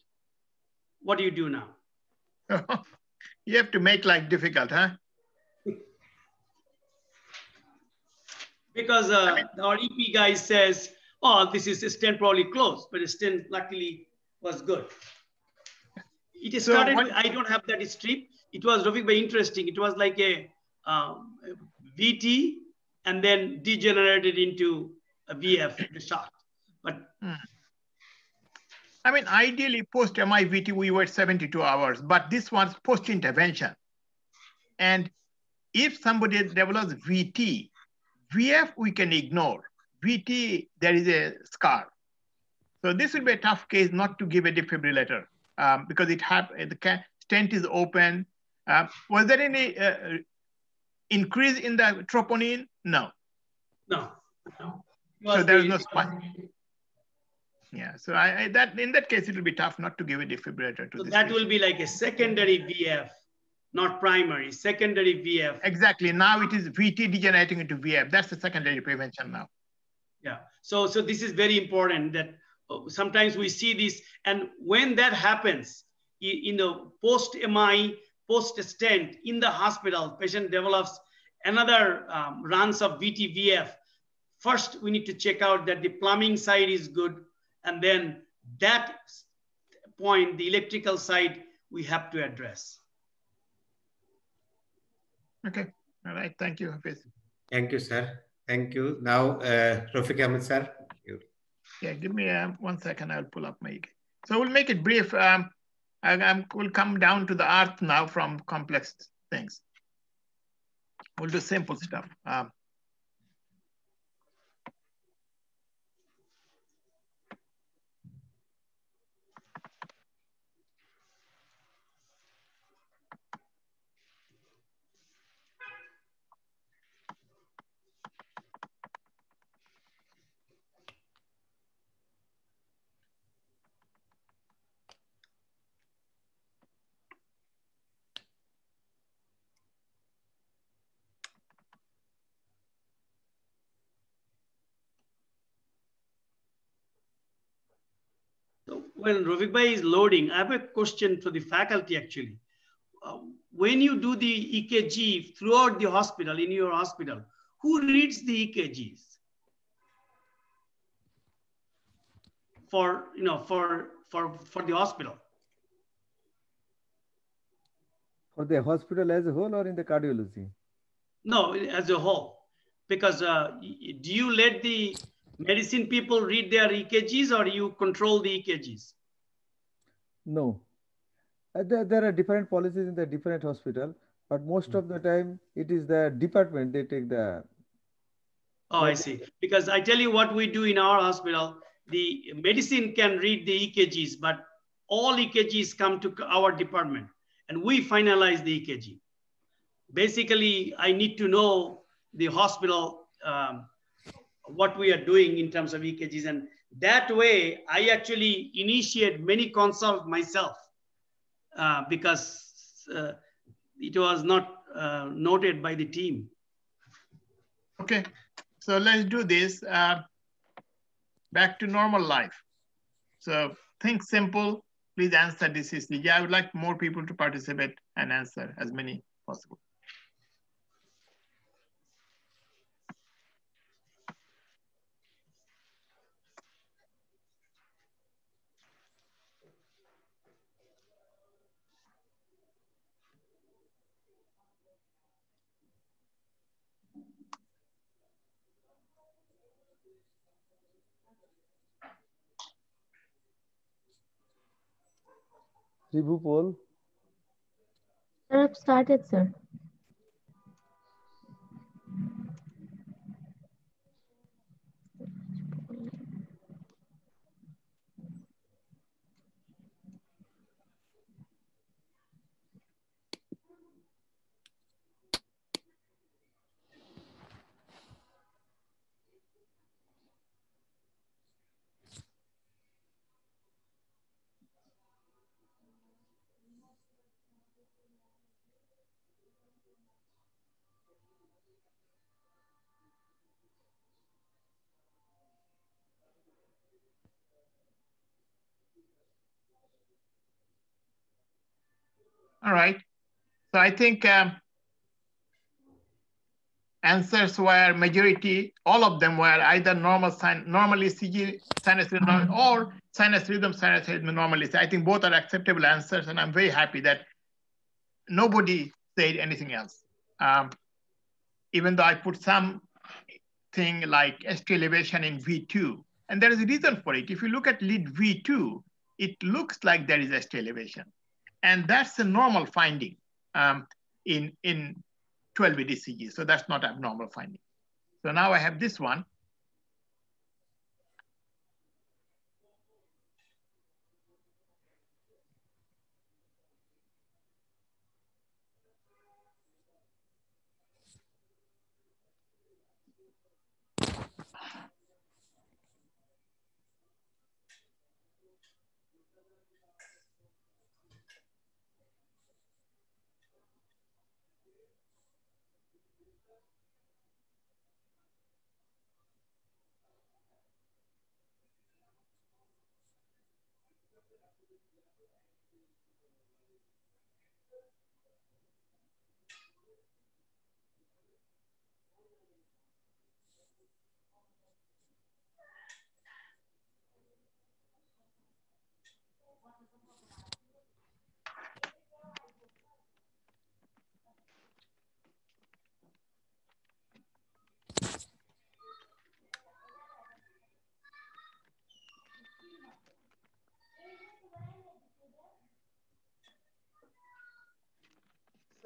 What do you do now? You have to make life difficult, huh? Because uh, I mean, our E P guy says, oh, this is a stent probably closed, but a stent luckily was good. It is so started, what, with, I don't have that strip. It was Rafique, very interesting. It was like a um, V T and then degenerated into a V F, the shock. But I mean, ideally post-M I V T, we wait seventy-two hours, but this one's post-intervention. And if somebody develops V T, V F we can ignore. V T, there is a scar. So this will be a tough case not to give a defibrillator um, because it have, the stent is open. Uh, was there any uh, increase in the troponin? No. No. no. So there is no spike. Yeah, so I, I, that in that case, it will be tough not to give a defibrillator to so this that patient. Will be like a secondary V F, not primary, secondary V F. Exactly, now it is V T degenerating into V F. That's the secondary prevention now. Yeah, so, so this is very important that sometimes we see this, and when that happens, in the post-M I, post-stent in the hospital, patient develops another um, runs of V T V F. First, we need to check out that the plumbing side is good, and then that point, the electrical side, we have to address. Okay, all right, thank you, Hafiz. Thank you, sir. Thank you. Now, uh, Rafique Ahmed, sir. Yeah, give me uh, one second, I'll pull up my... So we'll make it brief. Um, I, I'm, we'll come down to the earth now from complex things. We'll do simple stuff. Um, When Rafique Bhai is loading, I have a question for the faculty actually. Uh, when you do the E K G throughout the hospital, in your hospital, who reads the E K Gs? For, you know, for, for, for the hospital? For the hospital as a whole or in the cardiology? No, as a whole. Because uh, do you let the medicine people read their E K Gs or you control the E K Gs? No, there, there are different policies in the different hospital, but most of the time it is the department, they take the... Oh, I see. Because I tell you what we do in our hospital, the medicine can read the E K Gs, but all E K Gs come to our department and we finalize the E K G. Basically, I need to know the hospital, um, what we are doing in terms of E K Gs. And that way, I actually initiate many consults myself uh, because uh, it was not uh, noted by the team. Okay, so let's do this. Uh, back to normal life. So think simple, please answer this easily. Yeah, I would like more people to participate and answer as many possible. Ribhu poll. Sir, I've started, sir. All right, so I think um, answers were majority, all of them were either normal sin normal E C G, sinus rhythm, or sinus rhythm, sinus rhythm, normal E C G. I think both are acceptable answers, and I'm very happy that nobody said anything else. Um, even though I put something like S T elevation in V two, and there is a reason for it. If you look at lead V two, it looks like there is S T elevation. And that's the normal finding um, in, in twelve E D C G. So that's not abnormal finding. So now I have this one.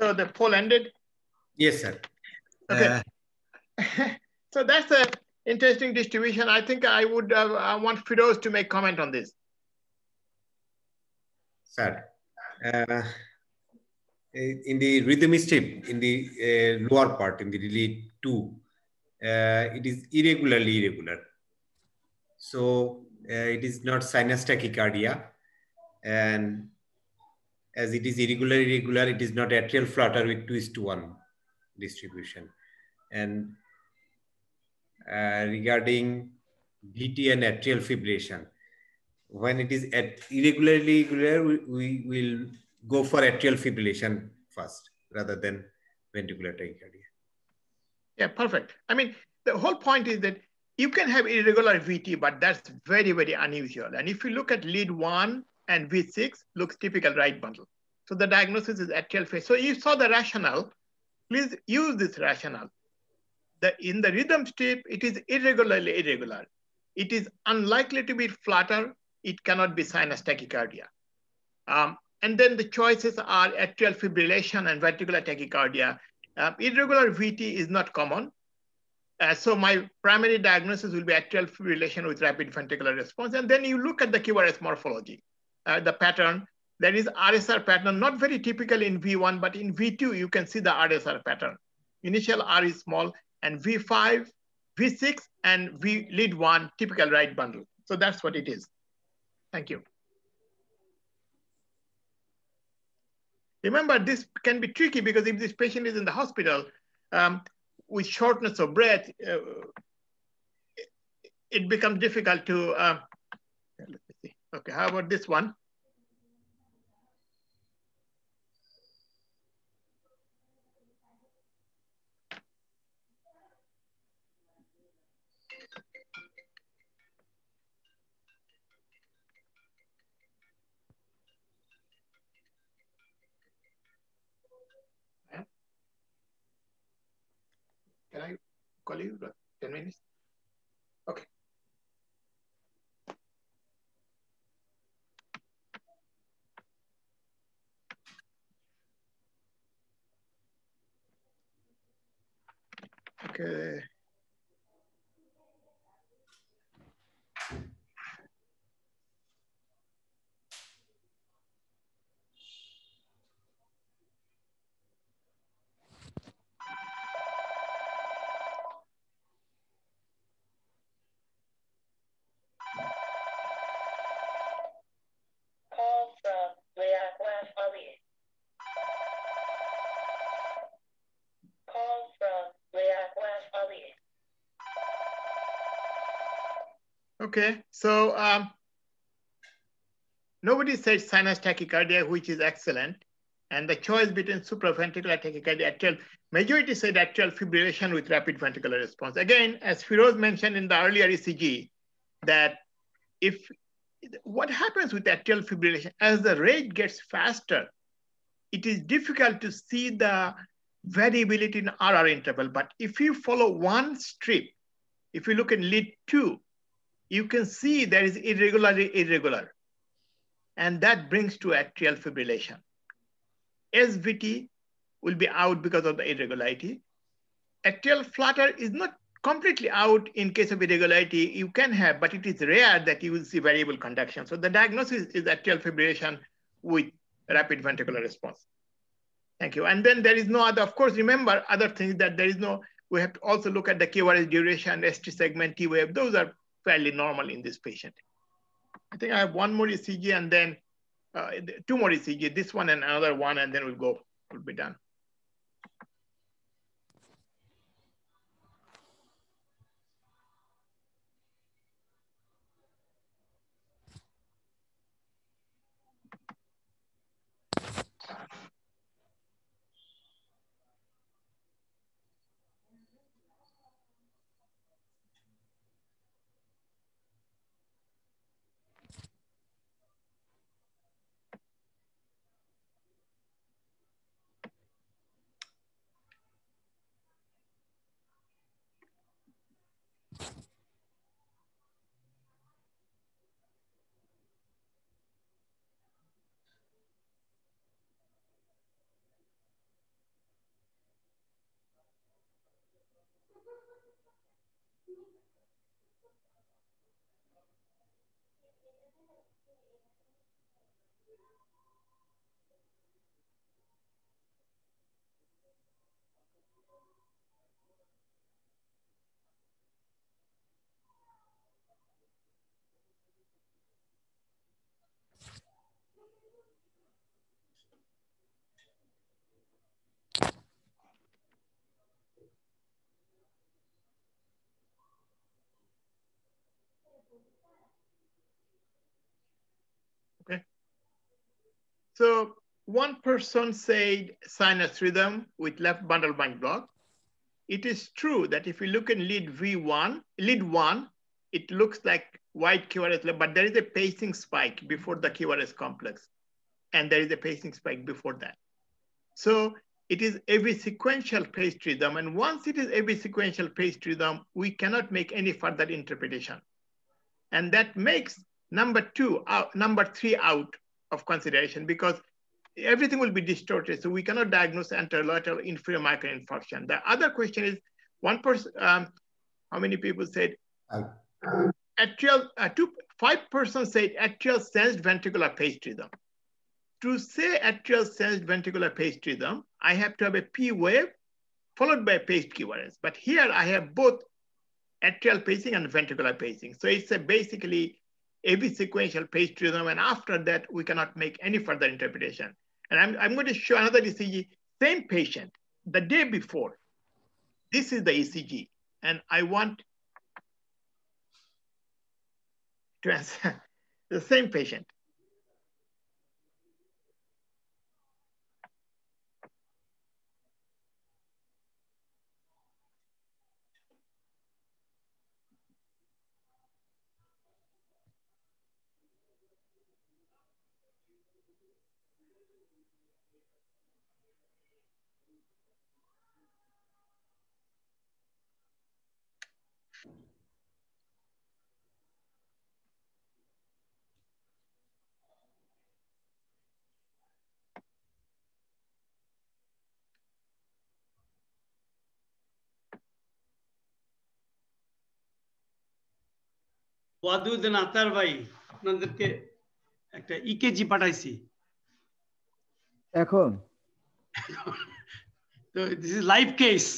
So the poll ended? Yes, sir. Okay. Uh, so that's an interesting distribution. I think I would uh, I want Firoze to make comment on this. Sir, uh, in the rhythm strip, in the uh, lower part, in the relay two, uh, it is irregularly irregular. So uh, it is not sinus tachycardia, and as it is irregular, irregular, it is not atrial flutter with two is to one distribution. And uh, regarding V T and atrial fibrillation, when it is at irregularly irregular, we, we will go for atrial fibrillation first rather than ventricular tachycardia. Yeah, perfect. I mean, the whole point is that you can have irregular V T, but that's very, very unusual. And if you look at lead one, and V six looks typical right bundle. So the diagnosis is atrial phase. So you saw the rationale. Please use this rationale. The, in the rhythm strip, it is irregularly irregular. It is unlikely to be flutter. It cannot be sinus tachycardia. Um, and then the choices are atrial fibrillation and ventricular tachycardia. Uh, irregular V T is not common. Uh, so my primary diagnosis will be atrial fibrillation with rapid ventricular response. And then you look at the Q R S morphology. Uh, the pattern, there is R S R pattern, not very typical in V one, but in V two, you can see the R S R pattern. Initial R is small, and V five, V six, and V lead one, typical right bundle. So that's what it is. Thank you. Remember, this can be tricky because if this patient is in the hospital um, with shortness of breath, uh, it becomes difficult to, uh, okay, how about this one? Can I call you for ten minutes? Okay. Okay. Call from Brugada, Ali. Call from Okay, so um, nobody said sinus tachycardia, which is excellent. And the choice between supraventricular tachycardia, atrial, majority said atrial fibrillation with rapid ventricular response. Again, as Firoze mentioned in the earlier E C G, that if, what happens with atrial fibrillation, as the rate gets faster, it is difficult to see the variability in R R interval. But if you follow one strip, if you look at lead two, you can see there is irregular, irregular. and that brings to atrial fibrillation. S V T will be out because of the irregularity. Atrial flutter is not completely out in case of irregularity. You can have, but it is rare that you will see variable conduction. So the diagnosis is atrial fibrillation with rapid ventricular response. Thank you. And then there is no other, of course, remember other things that there is no, we have to also look at the K R S duration, S T segment, T wave. Those are fairly normal in this patient. I think I have one more E C G and then uh, two more E C G, this one and another one, and then we'll go, we'll be done. So one person said sinus rhythm with left bundle bind block. It is true that if you look in lead V one, lead one, it looks like white Q R S, but there is a pacing spike before the Q R S complex. And there is a pacing spike before that. So it is A V sequential paced rhythm. And once it is A V sequential paced rhythm, we cannot make any further interpretation. And that makes number two, out, number three out of consideration because everything will be distorted. So we cannot diagnose anterolateral inferior myocardial infarction. The other question is one person, um, how many people said? Uh, atrial, uh, two, five percent said atrial sensed ventricular paced rhythm. To say atrial sensed ventricular paced rhythm, I have to have a P wave followed by a paced Q R S. But here I have both atrial pacing and ventricular pacing. So it's a basically A V sequential paced rhythm, and after that, we cannot make any further interpretation. And I'm, I'm going to show another E C G, same patient, the day before. This is the E C G, and I want to answer the same patient. Wadud Natar bhai, আপনাদেরকে একটা EKG পাঠাইছি এখন তো this is live case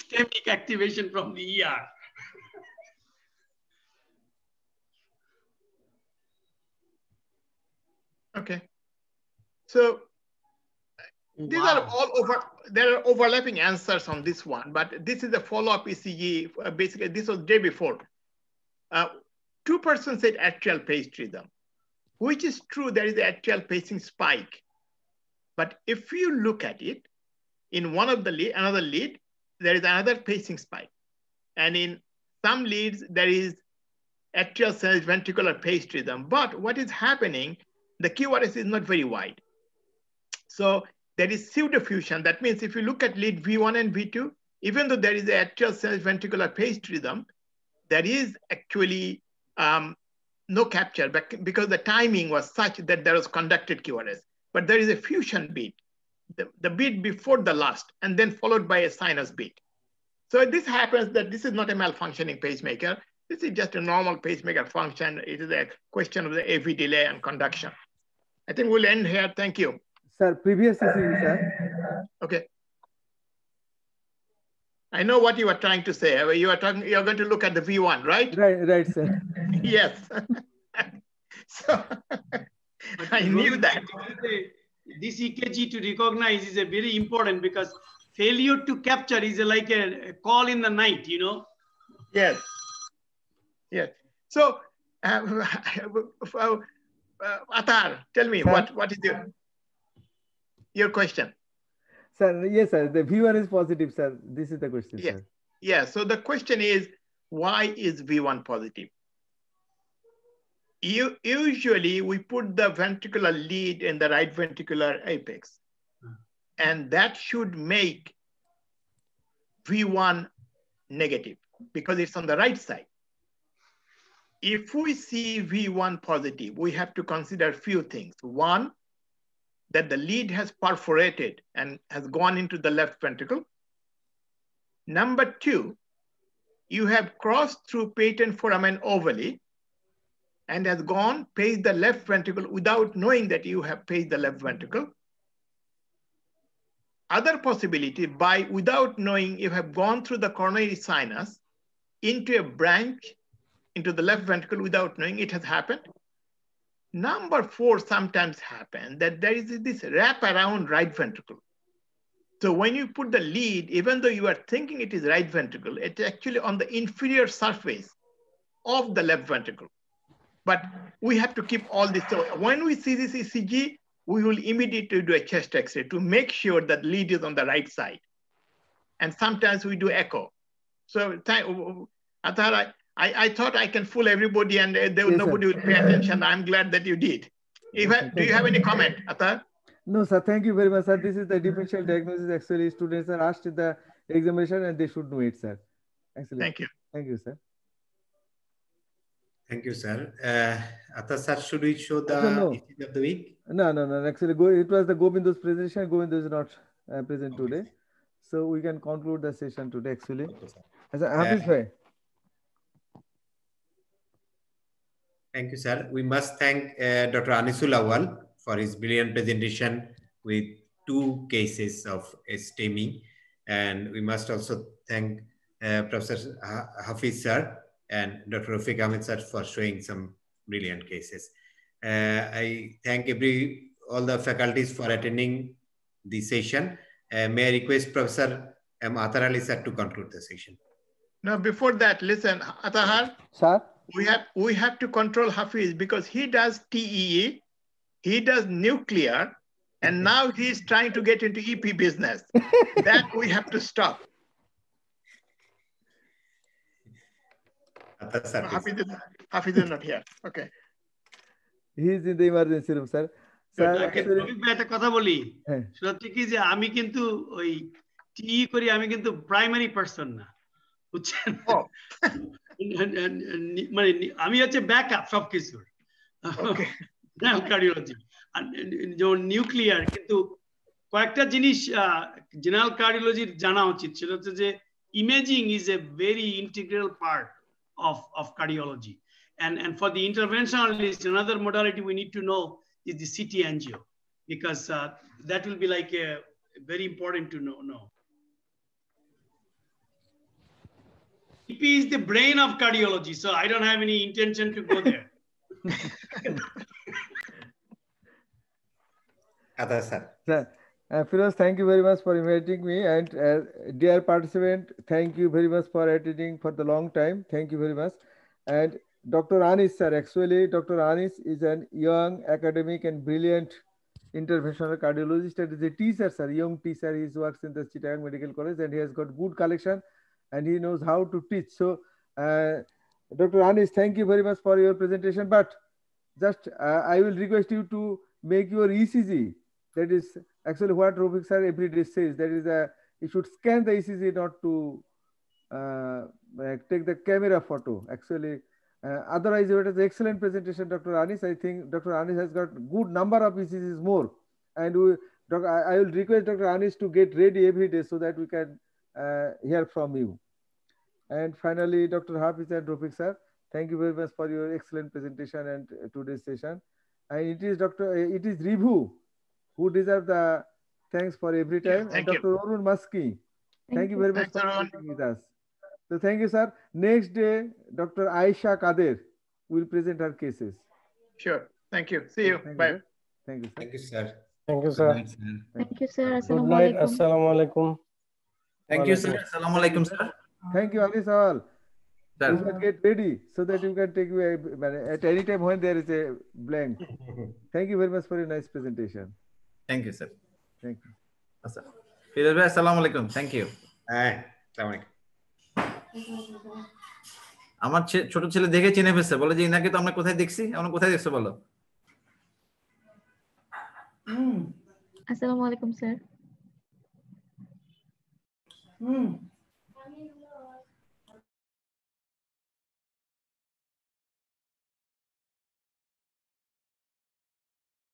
stemic activation from the E R. Okay. So these wow. are all over there are overlapping answers on this one, but this is the follow up E C G. Uh, basically this was the day before. Uh, Two persons said atrial paced rhythm, which is true, there is an atrial pacing spike. But if you look at it, in one of the lead, another lead, there is another pacing spike. And in some leads, there is atrial sensed ventricular paced rhythm. But what is happening, the Q R S is not very wide. So there is pseudofusion. That means if you look at lead V one and V two, even though there is an atrial sensed ventricular paced rhythm, there is actually Um, no capture, but because the timing was such that there was conducted Q R S. But there is a fusion beat, the, the beat before the last, and then followed by a sinus beat. So this happens that this is not a malfunctioning pacemaker. This is just a normal pacemaker function. It is a question of the A V delay and conduction. I think we'll end here. Thank you. Sir, previous session, sir. Okay. I know what you are trying to say. You are talking. You are going to look at the V one, right? Right, right, sir. Yes. So I knew that. This E K G to recognize is a very important, because failure to capture is like a call in the night, you know. Yes. Yes. So, um, uh, Atahar, tell me, sir, what what is your your question? Sir, yes, sir. The V one is positive, sir. This is the question. Yes. Sir. Yeah. So the question is, why is V one positive? You, usually, we put the ventricular lead in the right ventricular apex, hmm. and that should make V one negative because it's on the right side. If we see V one positive, we have to consider a few things. One, that the lead has perforated and has gone into the left ventricle. Number two, you have crossed through patent foramen ovale and has gone paced the left ventricle without knowing that you have paced the left ventricle. Other possibility, by without knowing, you have gone through the coronary sinus into a branch into the left ventricle without knowing it has happened. Number four sometimes happens that there is this wrap around right ventricle. So when you put the lead, even though you are thinking it is right ventricle, it's actually on the inferior surface of the left ventricle. But we have to keep all this. So when we see this E C G, we will immediately do a chest X-ray to make sure that lead is on the right side. And sometimes we do echo. So Atahar, I, I thought I can fool everybody and uh, there, yes, nobody sir. Would pay attention. I'm glad that you did. If I, do you have any comment, Atahar? No, sir. Thank you very much, sir. This is the differential diagnosis. Actually, students are asked in the examination and they should know it, sir. Excellent. Thank you. Thank you, sir. Thank you, sir. Uh, Atahar, sir, should we show the E C G of the week? No, no, no. Actually, go, it was the Gobindo's presentation. Gobindo is not uh, present okay, today. Sir. So we can conclude the session today, actually. Okay, sir. As a, Hafiz bhai. Thank you, sir. We must thank uh, Doctor Anisul Awal for his brilliant presentation with two cases of STEMI. And we must also thank uh, Professor Hafiz, sir, and Doctor Rafique Ahmed, sir, for showing some brilliant cases. Uh, I thank every all the faculties for attending the session. Uh, may I request Professor M Atahar Ali, sir, to conclude the session. Now, before that, listen, Atahar. Sir? We have, we have to control Hafiz because he does T E E, he does nuclear, and now he's trying to get into E P business. That we have to stop. So Hafiz, is, Hafiz is not here. Okay. He's in the emergency room, sir. Sir, I can I'm a primary person. Oh. And, and, and, I mean, it's a backup of Kisur. Okay. Now, cardiology. And nuclear, Kintu, Quacta Jinish, general cardiology, Janauchi, imaging is a very integral part of, of cardiology. And, and for the interventionalist, another modality we need to know is the C T angio, because uh, that will be like a, very important to know. know. E P is the brain of cardiology, so I don't have any intention to go there. Atahar, sir. Sir, uh, Firoze, thank you very much for inviting me. And uh, dear participant, thank you very much for attending for the long time. Thank you very much. And Doctor Anis, sir, actually, Doctor Anis is a young, academic, and brilliant interventional cardiologist. And is a teacher, sir, young teacher. He works in the Chittagong Medical College, and he has got good collection. And he knows how to teach. So, uh, Doctor Anis, thank you very much for your presentation. But just uh, I will request you to make your E C G. That is actually what Rafique sir every day says. That is, a, you should scan the E C G, not to uh, take the camera photo. Actually, Uh, otherwise, it was an excellent presentation, Doctor Anis. I think Doctor Anis has got good number of E C Gs more. And we, doc, I, I will request Doctor Anis to get ready every day so that we can uh, hear from you. And finally, Doctor Hafiz and Rafique sir, thank you very much for your excellent presentation and uh, today's session. And it is Doctor Uh, it is Ribhu who deserves the thanks for every time. Yes, and Doctor You. Arun Maski, thank, thank you very much for being with us. So thank you, sir. Next day, Doctor Aisha Kader will present her cases. Sure. Thank you. See you. Thank Bye. You. Thank you, sir. Thank you, sir. Thank you, sir. Thank you, sir. Good night. Assalamu alaikum. Thank you, sir. Assalamu alaikum, sir. Thank you, Anisul Awal. You should get ready so that you can take away at any time when there is a blank. Thank you very much for your nice presentation. Thank you, sir. Thank you. Firoze bhai, assalamu alaikum. Thank you. Assalamu alaikum. আমার ছোট ছেলে দেখে চিনে ফেলছে বলে যে ইনাকে তো আমরা কোথায় দেখছি আমরা কোথায় দেখছো বলো হুম আসসালামু আলাইকুম স্যার হুম